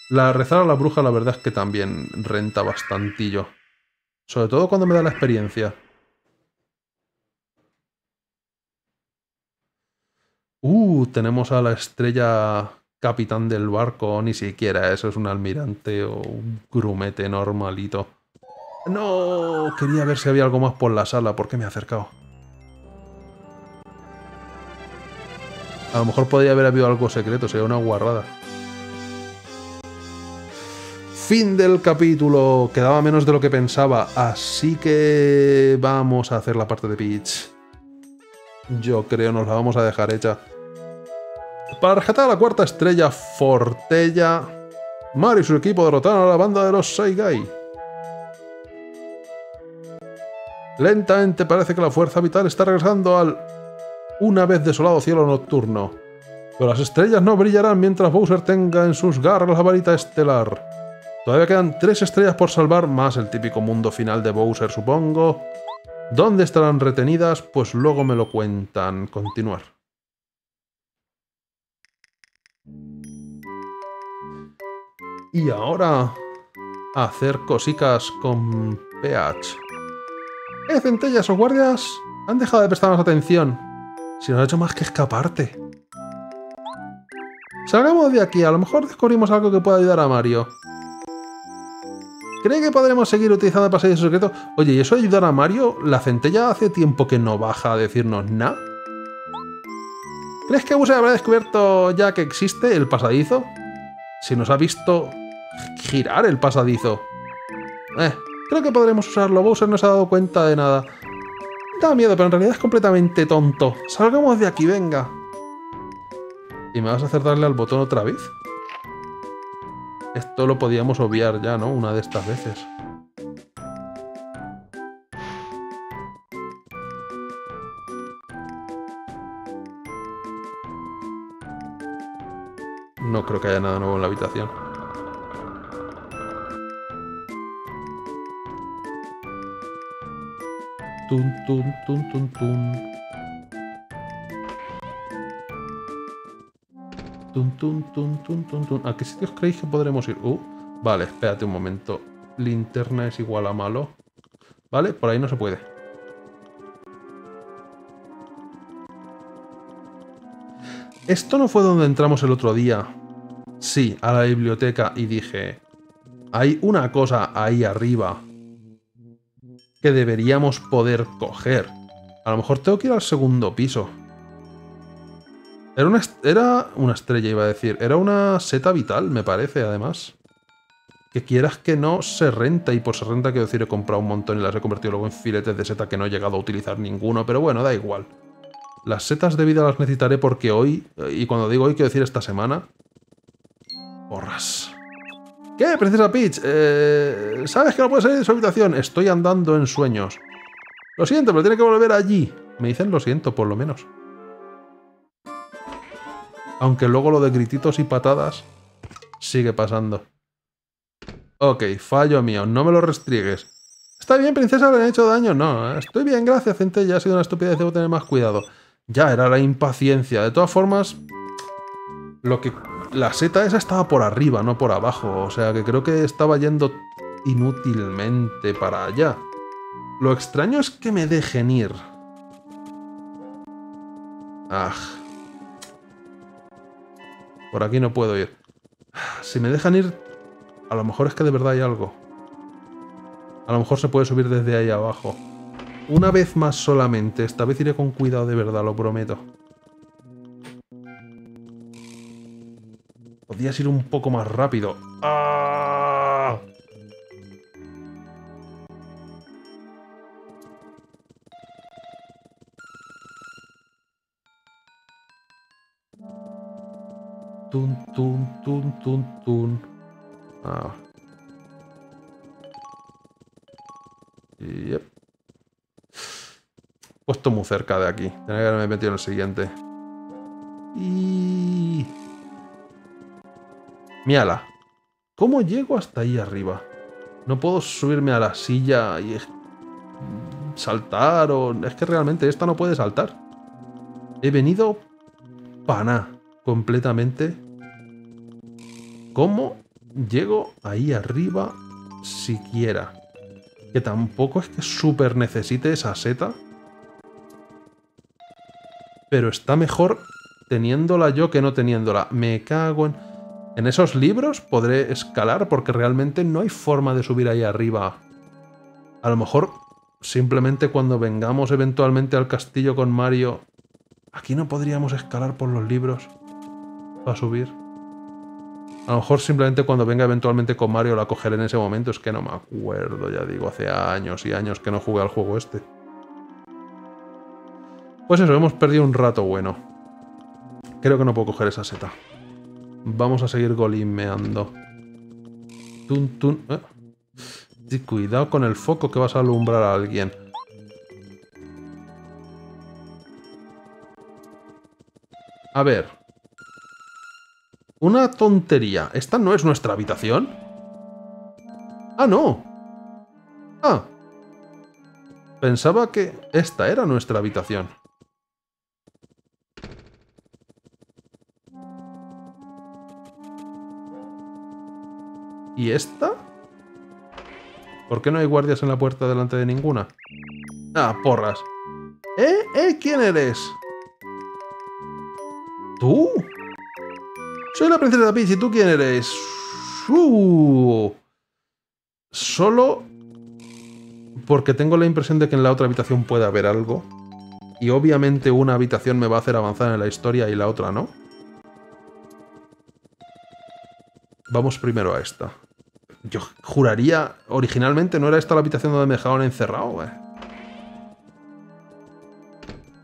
La rezar a la bruja, la verdad es que también renta bastantillo. Sobre todo cuando me da la experiencia. Uh, tenemos a la estrella capitán del barco. Ni siquiera eso, es un almirante o un grumete normalito. No, quería ver si había algo más por la sala. ¿Por qué me he acercado? A lo mejor podría haber habido algo secreto, sería una guarrada. Fin del capítulo. Quedaba menos de lo que pensaba, así que vamos a hacer la parte de Peach. Yo creo, nos la vamos a dejar hecha. Para rescatar a la cuarta estrella, Fortella, Mario y su equipo derrotaron a la banda de los Zangai. Lentamente parece que la fuerza vital está regresando al una vez desolado cielo nocturno. Pero las estrellas no brillarán mientras Bowser tenga en sus garras la varita estelar. Todavía quedan tres estrellas por salvar, más el típico mundo final de Bowser, supongo. ¿Dónde estarán retenidas? Pues luego me lo cuentan. Continuar. Y ahora... hacer cositas con Peach. ¡Eh, Centellas o guardias! Han dejado de prestarnos atención. Si no han hecho más que escaparte. Salgamos de aquí. A lo mejor descubrimos algo que pueda ayudar a Mario. ¿Cree que podremos seguir utilizando pasillos secretos? Oye, ¿y eso de ayudar a Mario? La Centella hace tiempo que no baja a decirnos nada. ¿Crees que Bowser habrá descubierto ya que existe el pasadizo? Si nos ha visto girar el pasadizo. Eh, creo que podremos usarlo. Bowser no se ha dado cuenta de nada. Da miedo, pero en realidad es completamente tonto. Salgamos de aquí, venga. ¿Y me vas a hacer darle al botón otra vez? Esto lo podíamos obviar ya, ¿no? Una de estas veces. No creo que haya nada nuevo en la habitación. Tun, tun, tun, tun, tun. Tun, tun, tun, tun, tun, tun. ¿A qué sitios creéis que podremos ir? Uh, vale, espérate un momento. Linterna es igual a malo. Vale, por ahí no se puede. Esto no fue donde entramos el otro día. Sí, a la biblioteca, y dije... hay una cosa ahí arriba que deberíamos poder coger. A lo mejor tengo que ir al segundo piso. Era una, era una estrella, iba a decir. Era una seta vital, me parece, además. Que quieras que no, se renta. Y por se renta, quiero decir, he comprado un montón y las he convertido luego en filetes de seta que no he llegado a utilizar ninguno. Pero bueno, da igual. Las setas de vida las necesitaré porque hoy, y cuando digo hoy quiero decir esta semana. Borras. ¿Qué, princesa Peach? Eh, ¿Sabes que no puedes salir de su habitación? Estoy andando en sueños. Lo siento, pero tiene que volver allí. Me dicen lo siento, por lo menos. Aunque luego lo de grititos y patadas sigue pasando. Ok, fallo mío, no me lo restriegues. ¿Está bien, princesa? ¿Le han hecho daño? No, ¿eh? Estoy bien, gracias, Centella. Ha sido una estupidez, debo tener más cuidado. Ya, era la impaciencia. De todas formas, lo que... la seta esa estaba por arriba, no por abajo. O sea, que creo que estaba yendo inútilmente para allá. Lo extraño es que me dejen ir. Ah. Por aquí no puedo ir. Si me dejan ir, a lo mejor es que de verdad hay algo. A lo mejor se puede subir desde ahí abajo. Una vez más solamente. Esta vez iré con cuidado de verdad, lo prometo. Podrías ir un poco más rápido. ¡Ah! Tun, tun, tun, tun, tun. Ah. Yep. Puesto muy cerca de aquí. Tenía que haberme metido en el siguiente. Y... miala. ¿Cómo llego hasta ahí arriba? No puedo subirme a la silla y saltar o... es que realmente esta no puede saltar. He venido pana completamente. ¿Cómo llego ahí arriba siquiera? Que tampoco es que súper necesite esa seta. Pero está mejor teniéndola yo que no teniéndola. Me cago en... en esos libros podré escalar porque realmente no hay forma de subir ahí arriba. A lo mejor simplemente cuando vengamos eventualmente al castillo con Mario... aquí no podríamos escalar por los libros para subir. A lo mejor simplemente cuando venga eventualmente con Mario la cogeré en ese momento. Es que no me acuerdo, ya digo, hace años y años que no jugué al juego este. Pues eso, hemos perdido un rato bueno. Creo que no puedo coger esa seta. Vamos a seguir golimeando. Tun, tun. Eh. Cuidado con el foco que vas a alumbrar a alguien. A ver. Una tontería. ¿Esta no es nuestra habitación? ¡Ah, no! ¡Ah! Pensaba que esta era nuestra habitación. ¿Y esta? ¿Por qué no hay guardias en la puerta delante de ninguna? ¡Ah, porras! ¿Eh? ¿Eh? ¿Quién eres? ¿Tú? Soy la princesa Peach, ¿y tú quién eres? ¡Uh! Solo porque tengo la impresión de que en la otra habitación puede haber algo. Y obviamente una habitación me va a hacer avanzar en la historia y la otra no. Vamos primero a esta. Yo juraría, originalmente no era esta la habitación donde me dejaban encerrado, eh.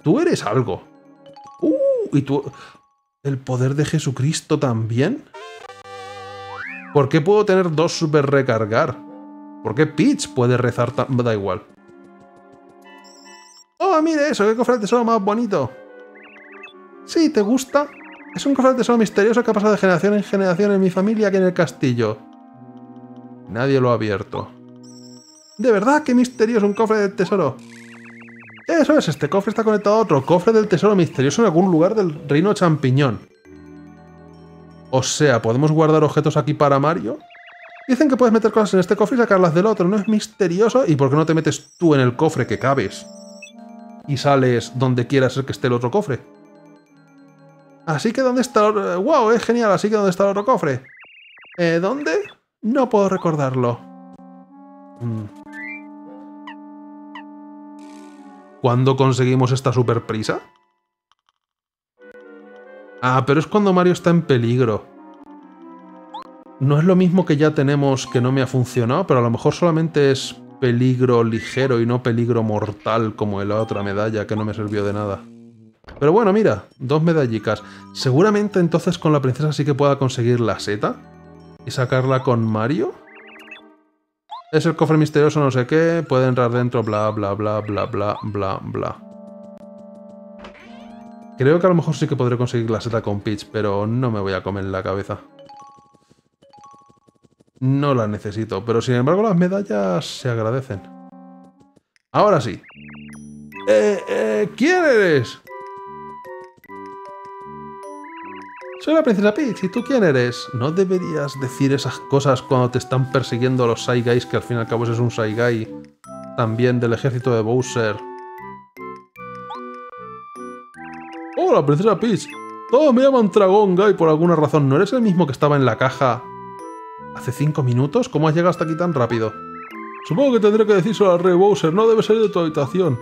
Tú eres algo. Uh, y tú... ¿el poder de Jesucristo también? ¿Por qué puedo tener dos super recargar? ¿Por qué Peach puede rezar tan... da igual. ¡Oh, mire eso! ¡Qué cofre de tesoro más bonito! ¿Sí? ¿Te gusta? Es un cofre de tesoro misterioso que ha pasado de generación en generación en mi familia aquí en el castillo. Nadie lo ha abierto. ¡De verdad! ¡Qué misterioso! ¡Un cofre del tesoro! ¡Eso es! Este cofre está conectado a otro cofre del tesoro misterioso en algún lugar del reino champiñón. O sea, ¿podemos guardar objetos aquí para Mario? Dicen que puedes meter cosas en este cofre y sacarlas del otro. ¿No es misterioso? ¿Y por qué no te metes tú en el cofre que cabes? Y sales donde quieras que esté el otro cofre. Así que ¿dónde está el... wow, es genial! Así que ¿dónde está el otro cofre? Eh, ¿Dónde? No puedo recordarlo. ¿Cuándo conseguimos esta super prisa? Ah, pero es cuando Mario está en peligro. No es lo mismo que ya tenemos que no me ha funcionado, pero a lo mejor solamente es peligro ligero y no peligro mortal como en la otra medalla que no me sirvió de nada. Pero bueno, mira, dos medallicas. Seguramente entonces con la princesa sí que pueda conseguir la seta y sacarla con Mario. Es el cofre misterioso, no sé qué, puede entrar dentro, bla, bla, bla, bla, bla, bla, bla. Creo que a lo mejor sí que podré conseguir la seta con Peach, pero no me voy a comer la cabeza. No la necesito, pero sin embargo las medallas se agradecen. Ahora sí. Eh, eh, ¿quién eres? Soy la princesa Peach, ¿y tú quién eres? No deberías decir esas cosas cuando te están persiguiendo los Shy Guys, que al fin y al cabo es un Shy Guy también del ejército de Bowser. Hola, princesa Peach. Todos me llaman Dragon Guy por alguna razón. ¿No eres el mismo que estaba en la caja hace cinco minutos? ¿Cómo has llegado hasta aquí tan rápido? Supongo que tendré que decírselo al rey Bowser. No debe salir de tu habitación.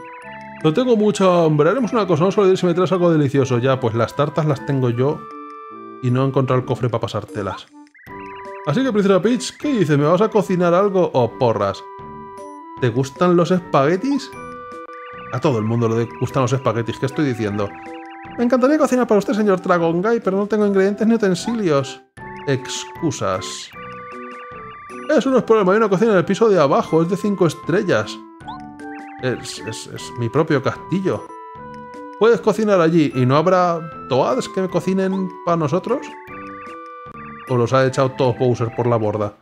No tengo mucha hambre. Haremos una cosa. Vamos a ver si me traes algo delicioso. Ya, pues las tartas las tengo yo. Y no he encontrado el cofre para pasártelas. Así que, princesa Peach, ¿qué dices? ¿Me vas a cocinar algo o oh, porras? ¿Te gustan los espaguetis? A todo el mundo le gustan los espaguetis. ¿Qué estoy diciendo? Me encantaría cocinar para usted, señor Dragon Guy, pero no tengo ingredientes ni utensilios. Excusas. Eso no es problema. Hay una cocina en el piso de abajo. Es de cinco estrellas. Es, es, es mi propio castillo. Puedes cocinar allí, ¿y no habrá toads que me cocinen para nosotros? ¿O los ha echado todos Bowser por la borda?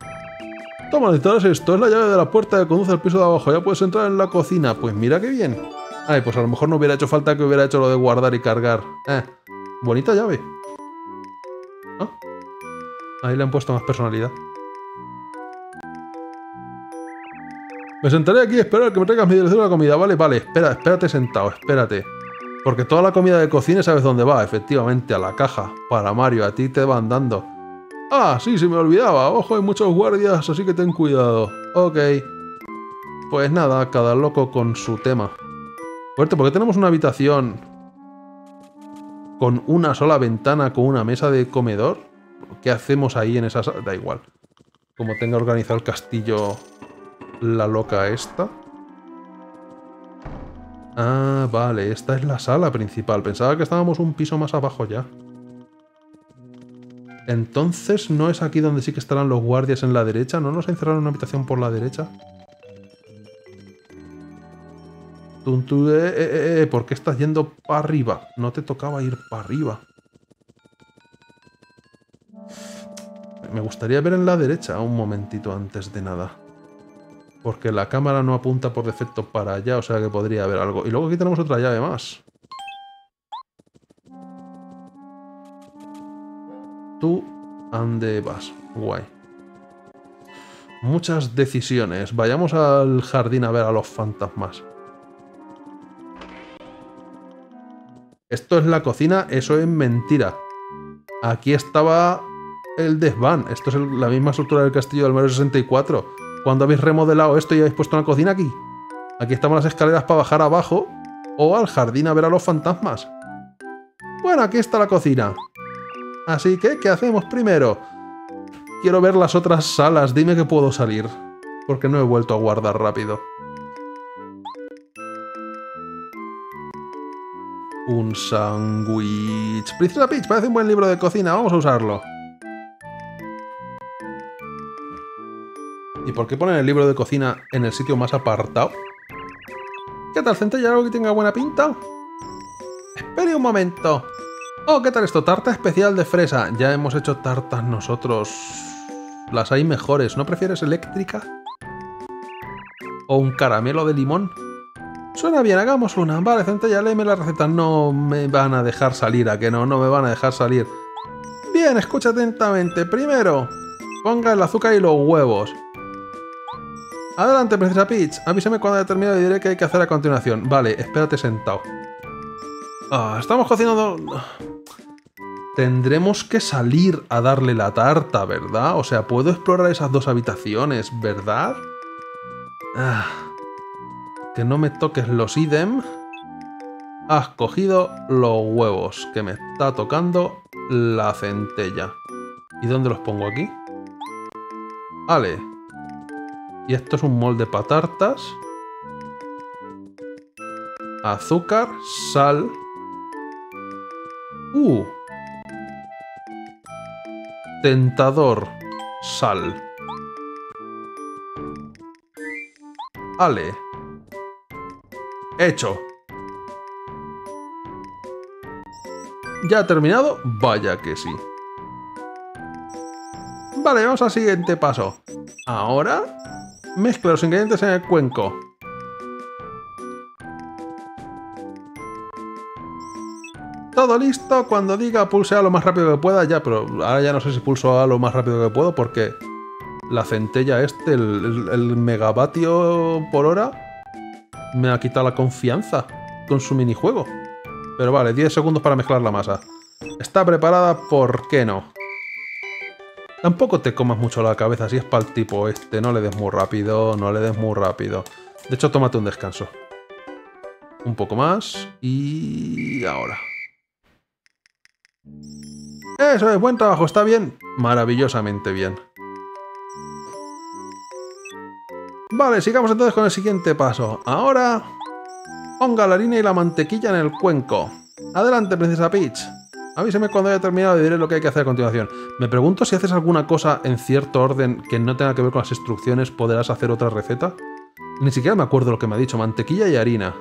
Toma, necesitarás esto, es la llave de la puerta que conduce al piso de abajo, ya puedes entrar en la cocina, pues mira qué bien. Ay, pues a lo mejor no hubiera hecho falta que hubiera hecho lo de guardar y cargar. Eh, bonita llave. ¿Ah? Ahí le han puesto más personalidad. Me sentaré aquí a esperar que me traigas mi dirección de la comida, vale, vale, espera, espérate sentado, espérate. Porque toda la comida de cocina sabes dónde va, efectivamente, a la caja. Para Mario, a ti te van dando. Ah, sí, se me olvidaba. Ojo, hay muchos guardias, así que ten cuidado. Ok. Pues nada, cada loco con su tema. Fuerte, porque tenemos una habitación con una sola ventana, con una mesa de comedor. ¿Qué hacemos ahí en esa sala? Da igual. Como tenga organizado el castillo la loca esta. Ah, vale, esta es la sala principal. Pensaba que estábamos un piso más abajo ya. Entonces, ¿no es aquí donde sí que estarán los guardias en la derecha? ¿No nos encerraron en una habitación por la derecha? Tuntu, eh, eh, eh, ¿por qué estás yendo para arriba? No te tocaba ir para arriba. Me gustaría ver en la derecha un momentito antes de nada. Porque la cámara no apunta por defecto para allá, o sea que podría haber algo. Y luego aquí tenemos otra llave más. Tú, ¿ande vas? Guay. Muchas decisiones. Vayamos al jardín a ver a los fantasmas. Esto es la cocina, eso es mentira. Aquí estaba el desván. Esto es el, la misma estructura del castillo del Mario sesenta y cuatro. Cuando habéis remodelado esto y habéis puesto una cocina aquí. Aquí estamos las escaleras para bajar abajo o al jardín a ver a los fantasmas. Bueno, aquí está la cocina. Así que, ¿qué hacemos primero? Quiero ver las otras salas. Dime que puedo salir. Porque no he vuelto a guardar rápido. Un sándwich. Princesa Peach, parece un buen libro de cocina. Vamos a usarlo. ¿Y por qué ponen el libro de cocina en el sitio más apartado? ¿Qué tal, Centella? ¿Algo que tenga buena pinta? Espere un momento. Oh, ¿qué tal esto? Tarta especial de fresa. Ya hemos hecho tartas nosotros. Las hay mejores. ¿No prefieres eléctrica? ¿O un caramelo de limón? Suena bien, hagamos una. Vale, Centella, léeme la receta. No me van a dejar salir, ¿a que no? No me van a dejar salir. Bien, escucha atentamente. Primero, ponga el azúcar y los huevos. Adelante, princesa Peach. Avísame cuando haya terminado y diré qué hay que hacer a continuación. Vale, espérate sentado. Ah, estamos cocinando... Tendremos que salir a darle la tarta, ¿verdad? O sea, puedo explorar esas dos habitaciones, ¿verdad? Ah, que no me toques los ídem. Has cogido los huevos, que me está tocando la centella. ¿Y dónde los pongo aquí? Vale. Y esto es un molde para tartas. Azúcar, sal, Uh. Tentador. Sal. Ale. Hecho. ¿Ya ha terminado? Vaya que sí. Vale, vamos al siguiente paso. Ahora, mezcla los ingredientes en el cuenco. Todo listo. Cuando diga pulse A lo más rápido que pueda. Ya, pero ahora ya no sé si pulso A lo más rápido que puedo porque la centella este, el, el, el megavatio por hora, me ha quitado la confianza con su minijuego. Pero vale, diez segundos para mezclar la masa. Está preparada, ¿por qué no? Tampoco te comas mucho la cabeza si es para el tipo este. No le des muy rápido, no le des muy rápido. De hecho, tómate un descanso. Un poco más. Y ahora. Eso es, buen trabajo, está bien. Maravillosamente bien. Vale, sigamos entonces con el siguiente paso. Ahora, ponga la harina y la mantequilla en el cuenco. Adelante, princesa Peach. Avíseme cuando haya terminado y diré lo que hay que hacer a continuación. Me pregunto si haces alguna cosa en cierto orden que no tenga que ver con las instrucciones, ¿podrás hacer otra receta? Ni siquiera me acuerdo lo que me ha dicho, mantequilla y harina.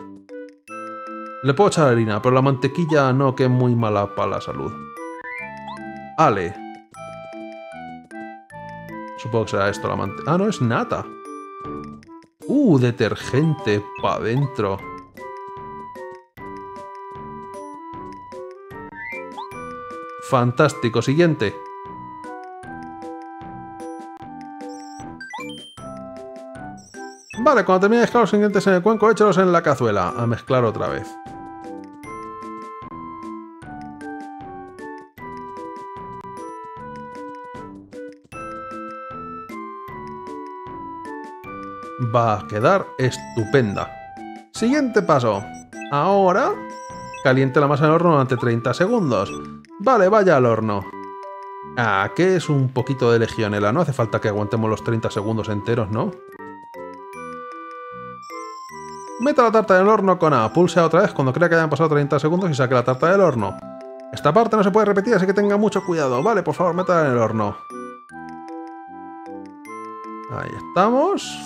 Le puedo echar harina, pero la mantequilla no, que es muy mala para la salud. Ale. Supongo que será esto la mantequilla. Ah, no, es nata. Uh, detergente pa' dentro. Fantástico, siguiente. Vale, cuando termine de mezclar los ingredientes en el cuenco, échalos en la cazuela. A mezclar otra vez. Va a quedar estupenda. Siguiente paso. Ahora, caliente la masa en el horno durante treinta segundos. Vale, vaya al horno. Ah, que es un poquito de legionela. No hace falta que aguantemos los treinta segundos enteros, ¿no? Meta la tarta en el horno con A. Pulsa otra vez cuando crea que hayan pasado treinta segundos y saque la tarta del horno. Esta parte no se puede repetir, así que tenga mucho cuidado. Vale, por favor, métala en el horno. Ahí estamos.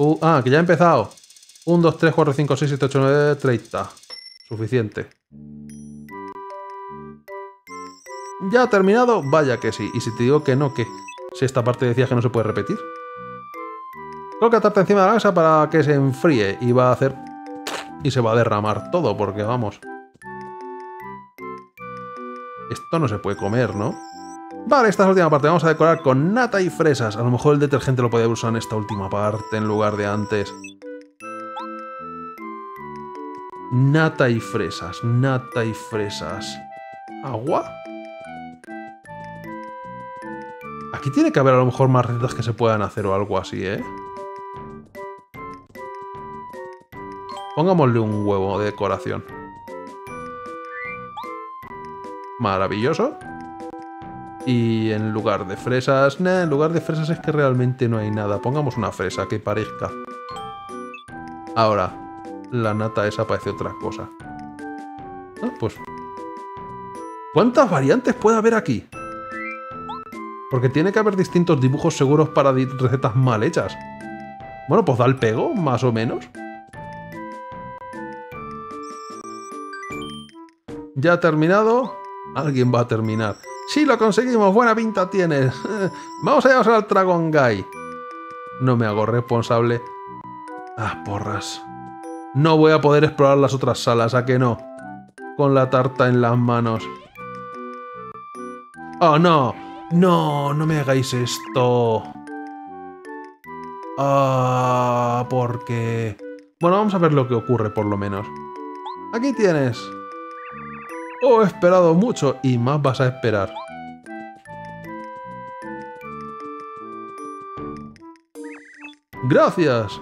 Uh, ah, que ya he empezado. uno, dos, tres, cuatro, cinco, seis, siete, ocho, nueve, treinta. Suficiente. ¿Ya ha terminado? Vaya que sí. Y si te digo que no, ¿qué? Si esta parte decías que no se puede repetir. Coloca la tarta encima de la mesa para que se enfríe. Y va a hacer... Y se va a derramar todo, porque vamos... Esto no se puede comer, ¿no? Vale, esta es la última parte. Vamos a decorar con nata y fresas. A lo mejor el detergente lo podía usar en esta última parte en lugar de antes. Nata y fresas. Nata y fresas. ¿Agua? Aquí tiene que haber a lo mejor más recetas que se puedan hacer o algo así, ¿eh? Pongámosle un huevo de decoración. Maravilloso. Y en lugar de fresas... Nah, en lugar de fresas es que realmente no hay nada. Pongamos una fresa que parezca. Ahora, la nata esa parece otra cosa. Ah, pues... ¿Cuántas variantes puede haber aquí? Porque tiene que haber distintos dibujos seguros para recetas mal hechas. Bueno, pues da el pego, más o menos. Ya ha terminado. Alguien va a terminar. ¡Sí, lo conseguimos! ¡Buena pinta tienes! ¡Vamos allá a usar al Dragon Guy! No me hago responsable. ¡Ah, porras! No voy a poder explorar las otras salas, ¿a que no? Con la tarta en las manos. ¡Oh, no! ¡No! ¡No me hagáis esto! ¡Ah! ¿Por qué? Bueno, vamos a ver lo que ocurre, por lo menos. ¡Aquí tienes! Oh, he esperado mucho y más vas a esperar. ¡Gracias!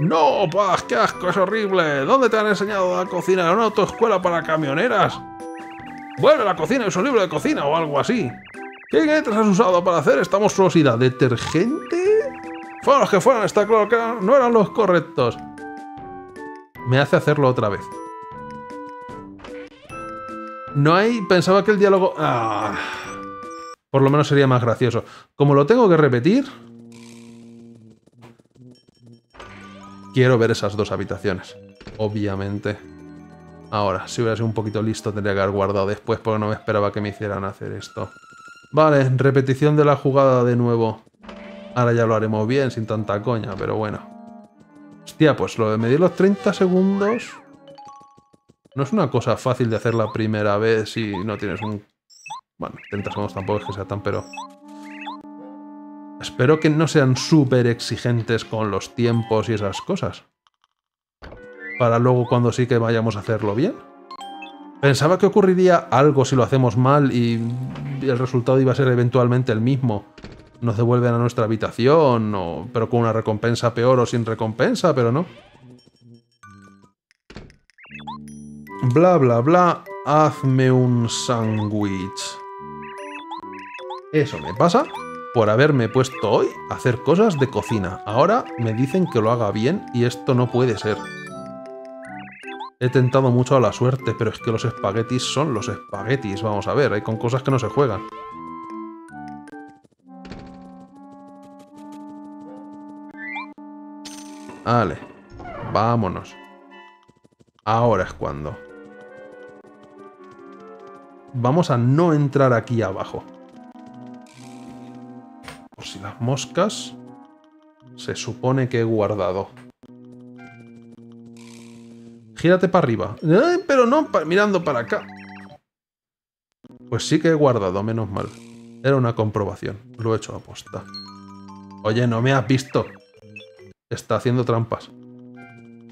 ¡No, Paz! ¡Qué asco! ¡Es horrible! ¿Dónde te han enseñado a cocinar? ¿En una autoescuela para camioneras? ¡Vuelve a la cocina! ¡Es un libro de cocina o algo así! ¿Qué ingredientes has usado para hacer esta monstruosidad? ¿Detergente? Fueron los que fueron, está claro que no eran los correctos. Me hace hacerlo otra vez. No hay... Pensaba que el diálogo... Ah, por lo menos sería más gracioso. Como lo tengo que repetir... Quiero ver esas dos habitaciones. Obviamente. Ahora, si hubiera sido un poquito listo, tendría que haber guardado después, porque no me esperaba que me hicieran hacer esto. Vale, repetición de la jugada de nuevo. Ahora ya lo haremos bien, sin tanta coña, pero bueno. Hostia, pues lo de medir los treinta segundos... No es una cosa fácil de hacer la primera vez si no tienes un... Bueno, treinta segundos tampoco es que sea tan, pero... Espero que no sean súper exigentes con los tiempos y esas cosas. Para luego cuando sí que vayamos a hacerlo bien. Pensaba que ocurriría algo si lo hacemos mal y el resultado iba a ser eventualmente el mismo. Nos devuelven a nuestra habitación, o... pero con una recompensa peor o sin recompensa, pero no. Bla, bla, bla, hazme un sándwich. Eso me pasa por haberme puesto hoy a hacer cosas de cocina. Ahora me dicen que lo haga bien y esto no puede ser. He tentado mucho a la suerte, pero es que los espaguetis son los espaguetis. Vamos a ver, hay con cosas que no se juegan. Vale, vámonos. Ahora es cuando... Vamos a no entrar aquí abajo. Por si las moscas... Se supone que he guardado. Gírate para arriba. Eh, pero no pa- mirando para acá. Pues sí que he guardado, menos mal. Era una comprobación. Lo he hecho a posta. Oye, no me has visto. Está haciendo trampas.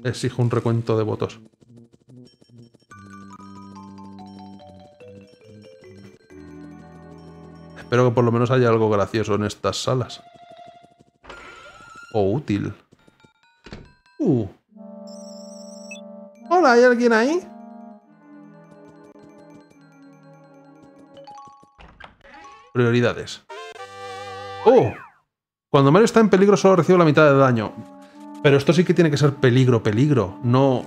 Exijo un recuento de votos. Espero que por lo menos haya algo gracioso en estas salas. O útil. Uh. Hola, ¿hay alguien ahí? Prioridades. ¡Oh! Cuando Mario está en peligro solo recibe la mitad de daño. Pero esto sí que tiene que ser peligro, peligro. No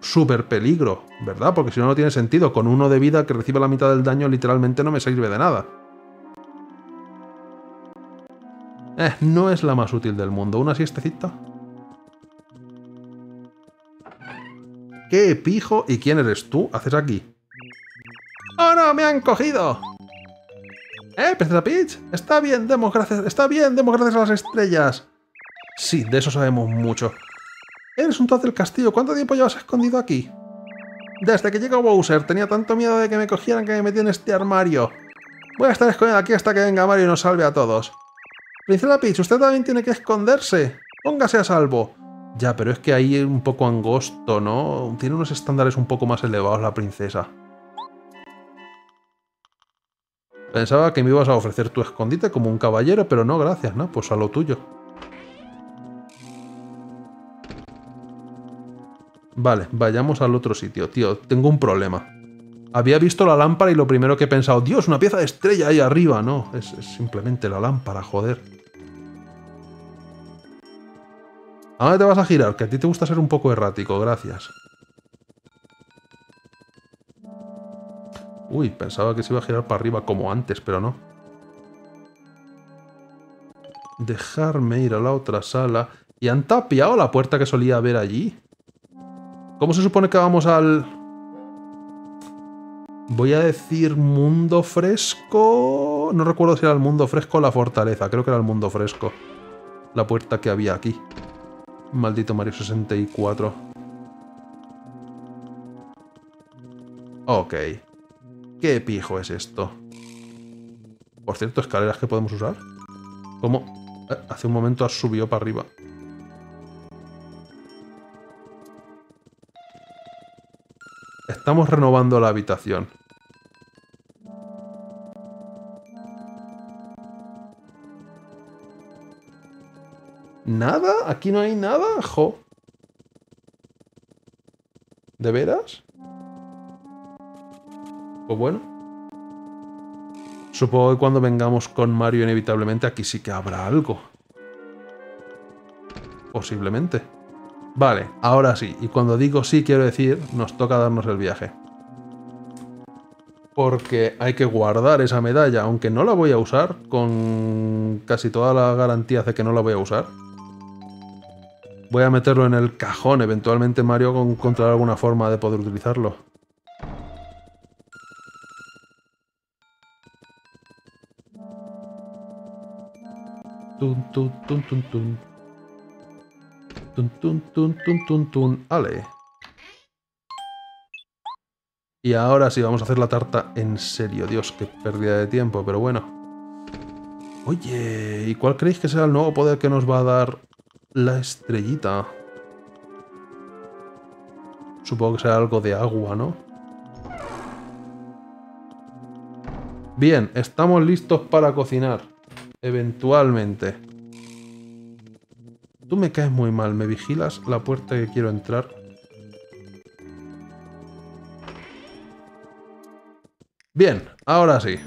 súper peligro, ¿verdad? Porque si no, no tiene sentido. Con uno de vida que reciba la mitad del daño literalmente no me sirve de nada. Eh, no es la más útil del mundo. ¿Una siestecita? ¿Qué pijo? ¿Y quién eres tú? ¿Haces aquí? ¡Oh, no! ¡Me han cogido! ¡Eh, Princesa Peach! ¡Está bien, demos gracias! ¡Está bien, demos gracias a las estrellas! Sí, de eso sabemos mucho. Eres un troz del castillo. ¿Cuánto tiempo llevas escondido aquí? Desde que llegó Bowser. Tenía tanto miedo de que me cogieran que me metí en este armario. Voy a estar escondido aquí hasta que venga Mario y nos salve a todos. Princesa Peach, usted también tiene que esconderse. Póngase a salvo. Ya, pero es que ahí es un poco angosto, ¿no? Tiene unos estándares un poco más elevados la princesa. Pensaba que me ibas a ofrecer tu escondite como un caballero, pero no, gracias, ¿no? Pues a lo tuyo. Vale, vayamos al otro sitio. Tío, tengo un problema. Había visto la lámpara y lo primero que he pensado... ¡Dios, una pieza de estrella ahí arriba! No, es, es simplemente la lámpara, joder. ¿A dónde te vas a girar? Que a ti te gusta ser un poco errático, gracias. Uy, pensaba que se iba a girar para arriba como antes, pero no. Dejarme ir a la otra sala... ¿Y han tapiado la puerta que solía haber allí? ¿Cómo se supone que vamos al...? Voy a decir mundo fresco... No recuerdo si era el mundo fresco o la fortaleza. Creo que era el mundo fresco. La puerta que había aquí. Maldito Mario sesenta y cuatro. Ok. ¿Qué pijo es esto? Por cierto, escaleras que podemos usar. ¿Cómo? Eh, hace un momento has subido para arriba. Estamos renovando la habitación. ¿Nada? ¿Aquí no hay nada? ¡Jo! ¿De veras? Pues bueno. Supongo que cuando vengamos con Mario inevitablemente aquí sí que habrá algo. Posiblemente. Vale, ahora sí. Y cuando digo sí, quiero decir, nos toca darnos el viaje. Porque hay que guardar esa medalla, aunque no la voy a usar, con casi toda la garantía de que no la voy a usar. Voy a meterlo en el cajón, eventualmente Mario encontrará alguna forma de poder utilizarlo. Tun, tun, tun, tun, tun. Tun, tun, tun, tun, tun, tun. Ale. Y ahora sí, vamos a hacer la tarta en serio. Dios, qué pérdida de tiempo, pero bueno. Oye, ¿y cuál creéis que será el nuevo poder que nos va a dar la estrellita? Supongo que será algo de agua, ¿no? Bien, estamos listos para cocinar. Eventualmente. Tú me caes muy mal. ¿Me vigilas la puerta que quiero entrar? Bien, ahora sí.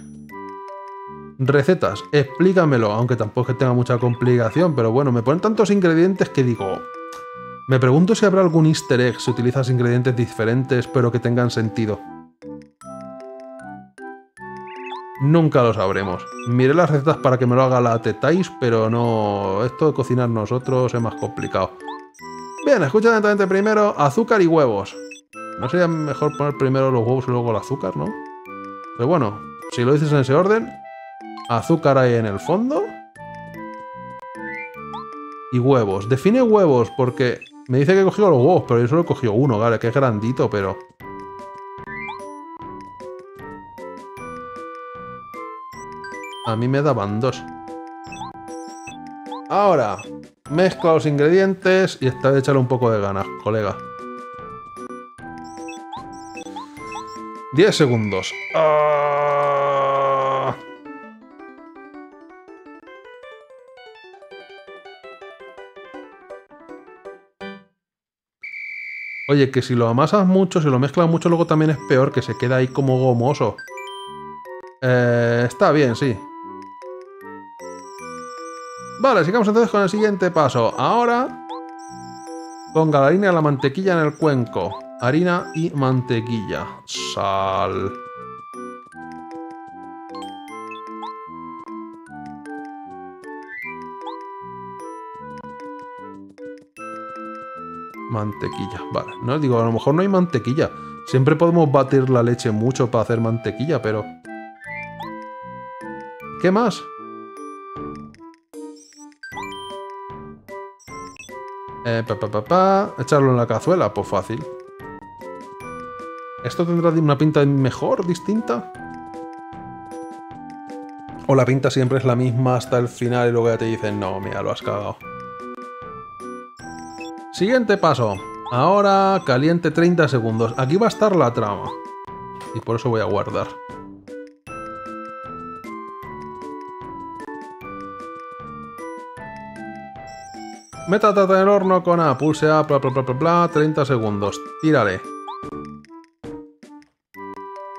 Recetas, explícamelo, aunque tampoco es que tenga mucha complicación, pero bueno, me ponen tantos ingredientes que digo... Me pregunto si habrá algún easter egg si utilizas ingredientes diferentes, pero que tengan sentido. Nunca lo sabremos. Miré las recetas para que me lo haga la Tetais, pero no... Esto de cocinar nosotros es más complicado. Bien, escucha atentamente primero azúcar y huevos. ¿No sería mejor poner primero los huevos y luego el azúcar, no? Pero bueno, si lo dices en ese orden, azúcar ahí en el fondo y huevos. Define huevos porque me dice que he cogido los huevos, pero yo solo he cogido uno, vale, que es grandito, pero... A mí me daban dos. Ahora, mezcla los ingredientes y esta vez échale un poco de ganas, colega. diez segundos. ¡Ah! Oye, que si lo amasas mucho, si lo mezclas mucho, luego también es peor, que se queda ahí como gomoso. Eh, está bien, sí. Vale, sigamos entonces con el siguiente paso. Ahora, ponga la harina y la mantequilla en el cuenco. Harina y mantequilla. Sal. Mantequilla. Vale. No, digo, a lo mejor no hay mantequilla. Siempre podemos batir la leche mucho para hacer mantequilla, pero... ¿Qué más? Eh, pa, pa, pa, pa. Echarlo en la cazuela, pues fácil. ¿Esto tendrá una pinta mejor, distinta? ¿O la pinta siempre es la misma hasta el final y luego ya te dicen, no, mira, lo has cagado? Siguiente paso. Ahora caliente treinta segundos. Aquí va a estar la trama. Y por eso voy a guardar. Meta tata en el horno con A. Pulse A, bla, bla, bla, bla, bla, treinta segundos. Tírale.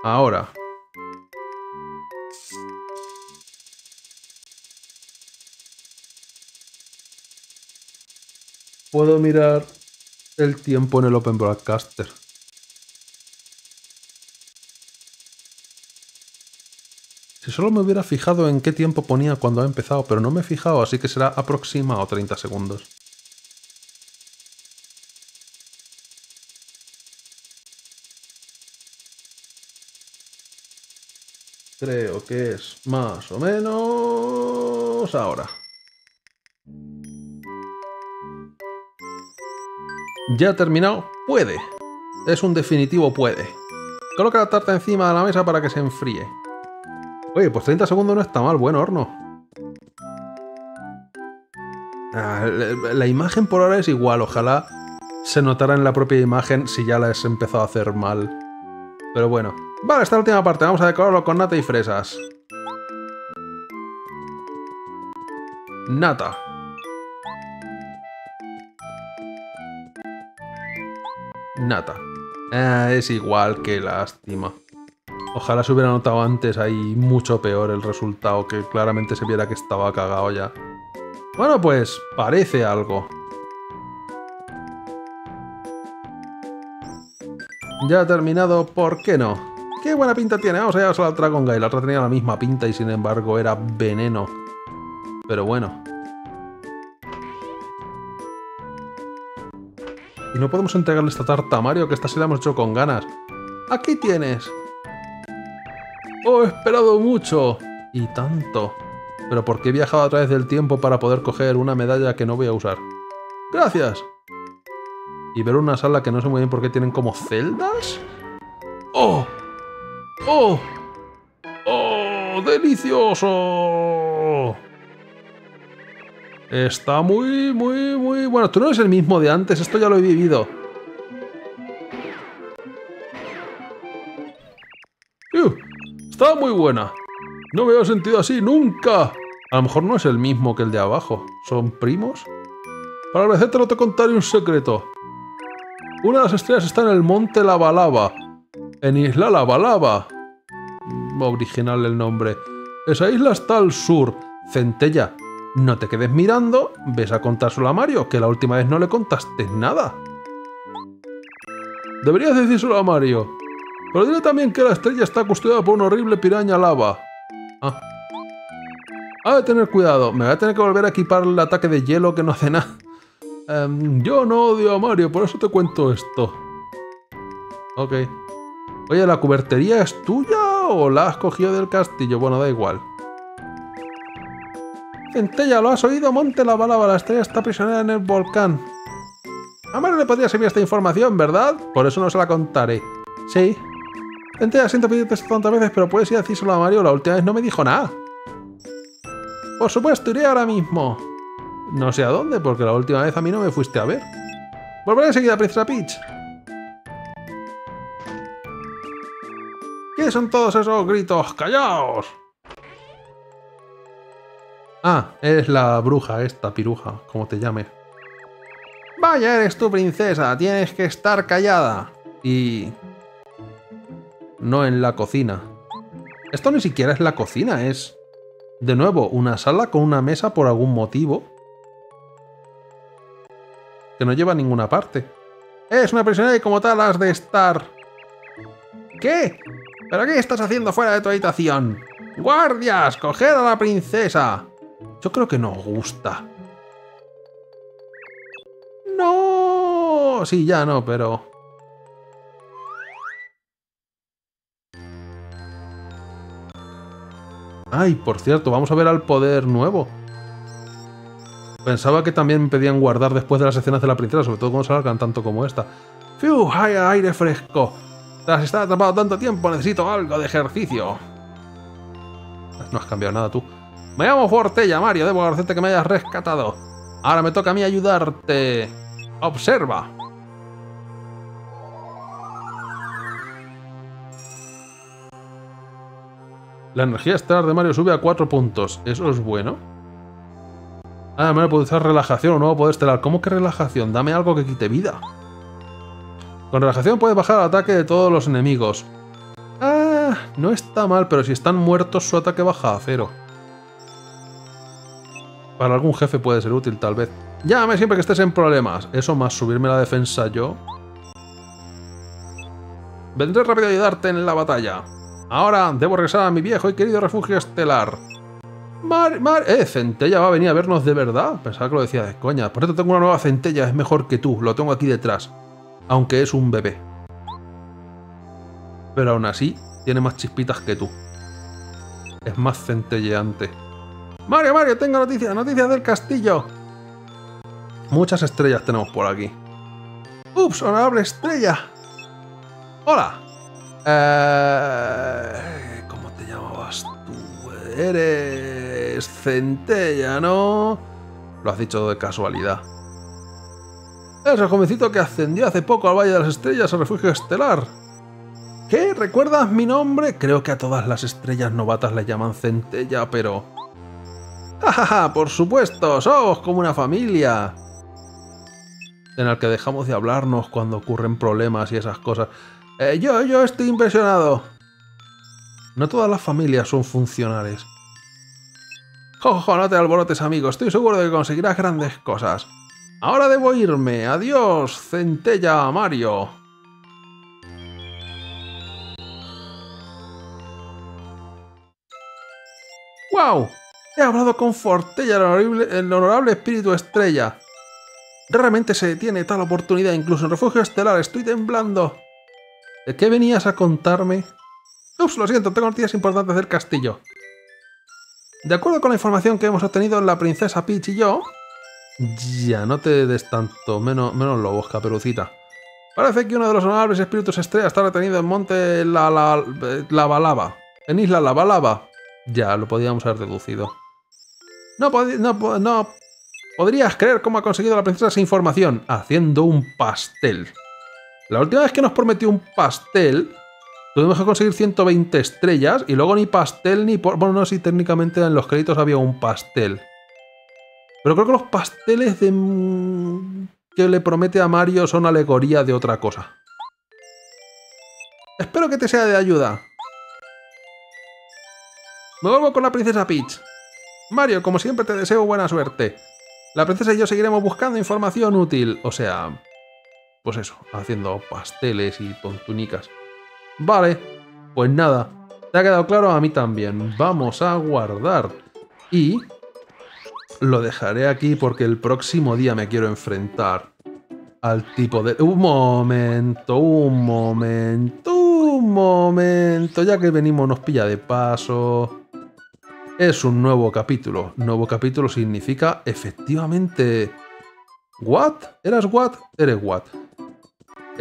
Ahora. Puedo mirar el tiempo en el Open Broadcaster. Si solo me hubiera fijado en qué tiempo ponía cuando ha empezado, pero no me he fijado, así que será aproximado treinta segundos. Creo que es más o menos ahora. Ya ha terminado. Puede. Es un definitivo puede. Coloca la tarta encima de la mesa para que se enfríe. Oye, pues treinta segundos no está mal. Buen horno. Ah, la imagen por ahora es igual. Ojalá se notara en la propia imagen si ya la has empezado a hacer mal. Pero bueno. Vale, esta es la última parte. Vamos a decorarlo con nata y fresas. Nata. Nata. Eh, es igual, qué lástima. Ojalá se hubiera notado antes ahí mucho peor el resultado, que claramente se viera que estaba cagado ya. Bueno, pues parece algo. Ya ha terminado, ¿por qué no? ¡Qué buena pinta tiene! Vamos allá a la Dragon Guy. La otra tenía la misma pinta y sin embargo era veneno. Pero bueno. Y no podemos entregarle esta tarta a Mario, que esta sí la hemos hecho con ganas. ¡Aquí tienes! ¡Oh, he esperado mucho! Y tanto. Pero ¿por qué he viajado a través del tiempo para poder coger una medalla que no voy a usar? ¡Gracias! Y ver una sala que no sé muy bien por qué tienen como celdas. ¡Oh! ¡Oh! ¡Oh! ¡Delicioso! Está muy, muy, muy... Bueno, tú no eres el mismo de antes, esto ya lo he vivido. ¡Uf! Está muy buena. No me había sentido así nunca. A lo mejor no es el mismo que el de abajo. ¿Son primos? Para agradecerte no te contaré un secreto. Una de las estrellas está en el Monte la Balaba. En Isla Lavalava. Original el nombre. Esa isla está al sur. Centella, no te quedes mirando. Ves a contárselo a Mario, que la última vez no le contaste nada. Deberías decírselo a Mario. Pero dile también que la estrella está custodiada por un horrible piranha lava. Ah. Ha de tener cuidado. Me voy a tener que volver a equipar el ataque de hielo que no hace nada. Um, yo no odio a Mario, por eso te cuento esto. Ok. Oye, ¿la cubertería es tuya o la has cogido del castillo? Bueno, da igual. Centella, ¿lo has oído? Monte la Balaba, la estrella está prisionera en el volcán. A Mario le podría servir esta información, ¿verdad? Por eso no se la contaré. Sí. Centella, siento pedirte esto tantas veces, pero puedes ir a decírselo a Mario. La última vez no me dijo nada. Por supuesto, iré ahora mismo. No sé a dónde, porque la última vez a mí no me fuiste a ver. Volveré enseguida, Princesa Peach. ¿Qué son todos esos gritos? ¡Callaos! Ah, eres la bruja esta, piruja, como te llame. Vaya, eres tú, princesa. Tienes que estar callada. Y... no en la cocina. Esto ni siquiera es la cocina, es... de nuevo, una sala con una mesa por algún motivo... que no lleva a ninguna parte. Es una prisionera y como tal has de estar... ¿Qué? ¿Pero qué estás haciendo fuera de tu habitación? ¡Guardias! ¡Coged a la princesa! Yo creo que nos gusta. ¡No! Sí, ya no, pero... Ay, por cierto, vamos a ver al poder nuevo. Pensaba que también me pedían guardar después de las escenas de la princesa, sobre todo cuando se alargan tanto como esta. ¡Fiu! ¡Ay, aire fresco! Tras estar atrapado tanto tiempo, necesito algo de ejercicio. No has cambiado nada tú. Me llamo Fortella, Mario. Debo agradecerte que me hayas rescatado. Ahora me toca a mí ayudarte. Observa. La energía estelar de Mario sube a cuatro puntos. ¿Eso es bueno? Ah, me puedo usar relajación o nuevo poder estelar. ¿Cómo que relajación? Dame algo que quite vida. Con relajación puedes bajar el ataque de todos los enemigos. Ah, no está mal, pero si están muertos su ataque baja a cero. Para algún jefe puede ser útil, tal vez. Llámame siempre que estés en problemas. Eso más subirme la defensa yo. Vendré rápido a ayudarte en la batalla. Ahora debo regresar a mi viejo y querido refugio estelar. Mar, mar, eh, Centella va a venir a vernos de verdad. Pensaba que lo decía de coña. Por eso tengo una nueva Centella, es mejor que tú. Lo tengo aquí detrás. Aunque es un bebé. Pero aún así, tiene más chispitas que tú. Es más centelleante. Mario, Mario, tengo noticias. Noticias del castillo. Muchas estrellas tenemos por aquí. Ups, honorable estrella. Hola. Eh, ¿Cómo te llamabas tú? Eres Centella, ¿no? Lo has dicho de casualidad. Es el jovencito que ascendió hace poco al Valle de las Estrellas, al Refugio Estelar. ¿Qué? ¿Recuerdas mi nombre? Creo que a todas las estrellas novatas le llaman Centella, pero... ¡Ja, ja, ja! ¡Por supuesto! ¡Somos como una familia! En el que dejamos de hablarnos cuando ocurren problemas y esas cosas... Eh, yo, yo estoy impresionado. No todas las familias son funcionales. Jojo, no te alborotes, amigo. Estoy seguro de que conseguirás grandes cosas. Ahora debo irme. Adiós, Centella Mario. ¡Wow! He hablado con Fortella, el honorable, el honorable espíritu estrella. Raramente se tiene tal oportunidad, incluso en Refugio Estelar. Estoy temblando. ¿De qué venías a contarme? Ups, lo siento, tengo noticias importantes del castillo. De acuerdo con la información que hemos obtenido, la princesa Peach y yo... Ya, no te des tanto, menos, menos lobos, Caperucita. Parece que uno de los honorables espíritus estrella está retenido en Monte la, la, la Balaba, en Isla Lavalava. Ya, lo podíamos haber deducido. No, no, no podrías creer cómo ha conseguido la princesa esa información, haciendo un pastel. La última vez que nos prometió un pastel, tuvimos que conseguir ciento veinte estrellas y luego ni pastel ni... Por... Bueno, no, sí, técnicamente en los créditos había un pastel. Pero creo que los pasteles de... que le promete a Mario son alegoría de otra cosa. Espero que te sea de ayuda. Me vuelvo con la princesa Peach. Mario, como siempre te deseo buena suerte. La princesa y yo seguiremos buscando información útil. O sea... Pues eso, haciendo pasteles y tontunicas. Vale, pues nada. ¿Te ha quedado claro? A mí también. Vamos a guardar. Y... lo dejaré aquí porque el próximo día me quiero enfrentar al tipo de... Un momento, un momento, un momento. Ya que venimos nos pilla de paso. Es un nuevo capítulo. Nuevo capítulo significa efectivamente... ¿What? ¿Eras what? Eres what.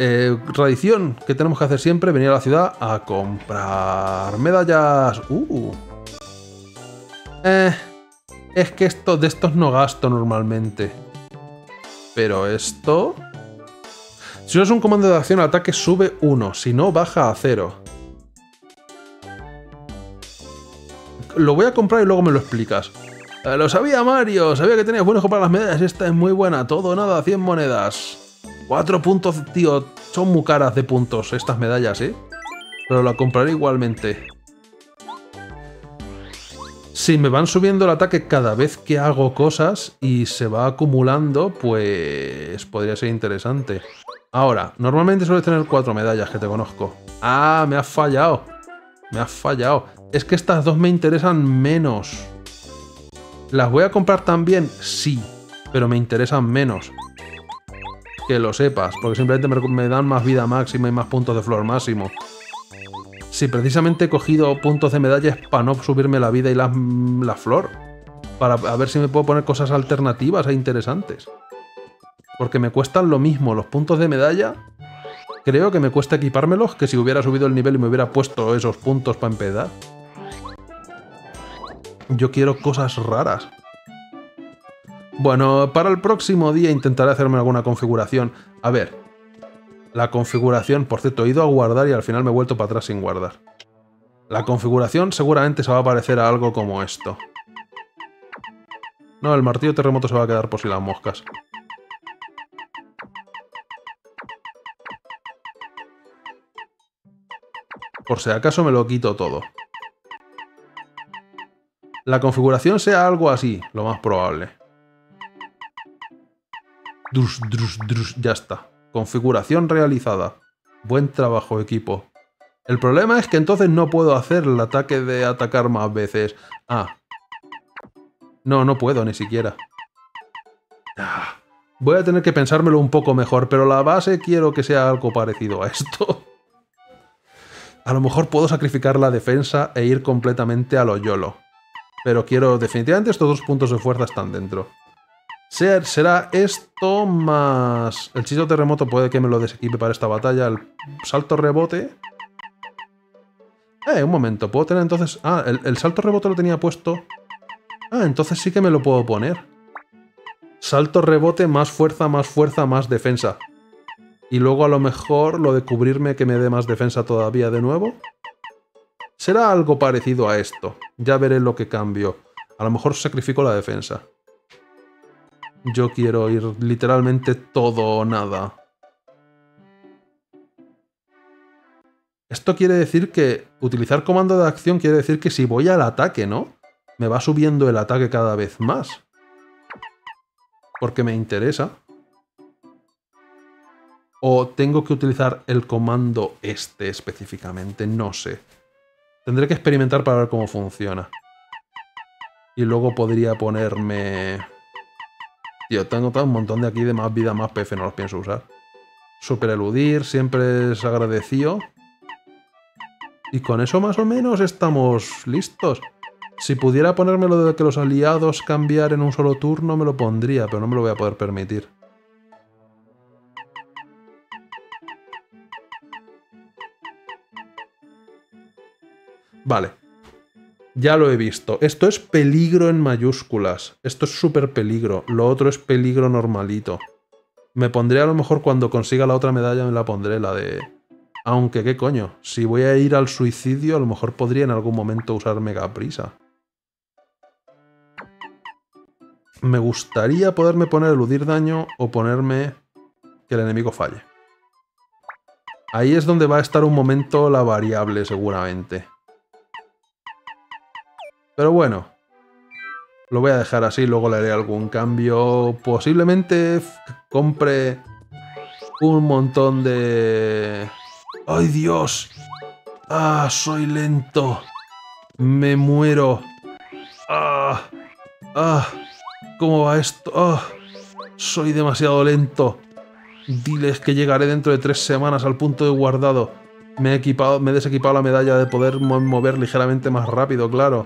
Eh, tradición que tenemos que hacer siempre, venir a la ciudad a comprar medallas. Uh. Eh... Es que esto, de estos no gasto normalmente. Pero esto... Si no es un comando de acción, el ataque sube uno. Si no, baja a cero. Lo voy a comprar y luego me lo explicas. Eh, lo sabía, Mario. Sabía que tenías buenos para las medallas. Esta es muy buena. Todo o nada, cien monedas. cuatro puntos, tío. Son muy caras de puntos estas medallas, ¿eh? Pero la compraré igualmente. Si me van subiendo el ataque cada vez que hago cosas y se va acumulando, pues podría ser interesante. Ahora, normalmente suele tener cuatro medallas, que te conozco. ¡Ah, me has fallado! Me has fallado. Es que estas dos me interesan menos. ¿Las voy a comprar también? Sí, pero me interesan menos. Que lo sepas, porque simplemente me dan más vida máxima y más puntos de flor máximo. Si sí, precisamente he cogido puntos de medallas para no subirme la vida y la, la flor. Para a ver si me puedo poner cosas alternativas e interesantes. Porque me cuestan lo mismo. Los puntos de medalla creo que me cuesta equipármelos que si hubiera subido el nivel y me hubiera puesto esos puntos para empezar. Yo quiero cosas raras. Bueno, para el próximo día intentaré hacerme alguna configuración. A ver... La configuración, por cierto, he ido a guardar y al final me he vuelto para atrás sin guardar. La configuración seguramente se va a parecer a algo como esto. No, el martillo terremoto se va a quedar por si las moscas. Por si acaso me lo quito todo. La configuración sea algo así, lo más probable. Drus, drus, drus, ya está. Configuración realizada. Buen trabajo, equipo. El problema es que entonces no puedo hacer el ataque de atacar más veces. Ah. No, no puedo ni siquiera. Ah. Voy a tener que pensármelo un poco mejor, pero la base quiero que sea algo parecido a esto. A lo mejor puedo sacrificar la defensa e ir completamente a lo YOLO. Pero quiero... Definitivamente estos dos puntos de fuerza están dentro. Será esto más... El hechizo terremoto puede que me lo desequipe para esta batalla. El salto rebote... Eh, un momento. ¿Puedo tener entonces...? Ah, el, el salto rebote lo tenía puesto. Ah, entonces sí que me lo puedo poner. Salto rebote, más fuerza, más fuerza, más defensa. Y luego a lo mejor lo de cubrirme que me dé más defensa todavía de nuevo. Será algo parecido a esto. Ya veré lo que cambio. A lo mejor sacrifico la defensa. Yo quiero ir literalmente todo o nada. Esto quiere decir que... Utilizar comando de acción quiere decir que si voy al ataque, ¿no? Me va subiendo el ataque cada vez más. Porque me interesa. O tengo que utilizar el comando este específicamente, no sé. Tendré que experimentar para ver cómo funciona. Y luego podría ponerme... Tío, te he notado un montón de aquí de más vida, más P F, no los pienso usar. Super eludir, siempre es agradecido. Y con eso más o menos estamos listos. Si pudiera ponerme lo de que los aliados cambiar en un solo turno, me lo pondría, pero no me lo voy a poder permitir. Vale. Ya lo he visto. Esto es peligro en mayúsculas. Esto es súper peligro. Lo otro es peligro normalito. Me pondré a lo mejor cuando consiga la otra medalla, me la pondré, la de... Aunque, ¿qué coño? Si voy a ir al suicidio, a lo mejor podría en algún momento usar megaprisa. Me gustaría poderme poner eludir daño o ponerme que el enemigo falle. Ahí es donde va a estar un momento la variable, seguramente. Pero bueno, lo voy a dejar así, luego le haré algún cambio. Posiblemente compre un montón de... ¡Ay, Dios! ¡Ah, soy lento! ¡Me muero! ¡Ah! ¡Ah! ¿Cómo va esto? ¡Ah! ¡Soy demasiado lento! Diles que llegaré dentro de tres semanas al punto de guardado. Me he equipado, me he desequipado la medalla de poder mover ligeramente más rápido, claro.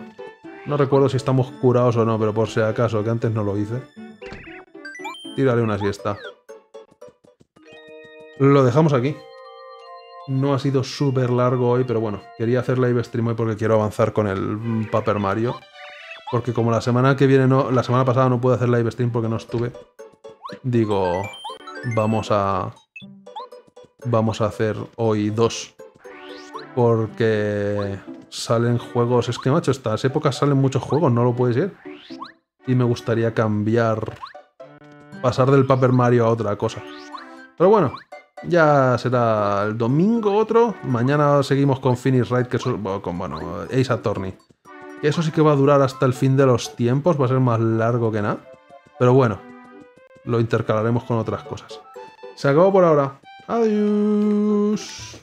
No recuerdo si estamos curados o no, pero por si acaso, que antes no lo hice. Tiraré una siesta. Lo dejamos aquí. No ha sido súper largo hoy, pero bueno, quería hacer live stream hoy porque quiero avanzar con el Paper Mario. Porque como la semana que viene no, la semana pasada no pude hacer live stream porque no estuve. Digo, vamos a... Vamos a hacer hoy dos. Porque... Salen juegos... Es que, macho, estas épocas salen muchos juegos, no lo puede ser. Y me gustaría cambiar... Pasar del Paper Mario a otra cosa. Pero bueno, ya será el domingo otro. Mañana seguimos con Finish Ride, que eso, con, bueno, Ace Attorney. Eso sí que va a durar hasta el fin de los tiempos, va a ser más largo que nada. Pero bueno, lo intercalaremos con otras cosas. Se acabó por ahora. Adiós.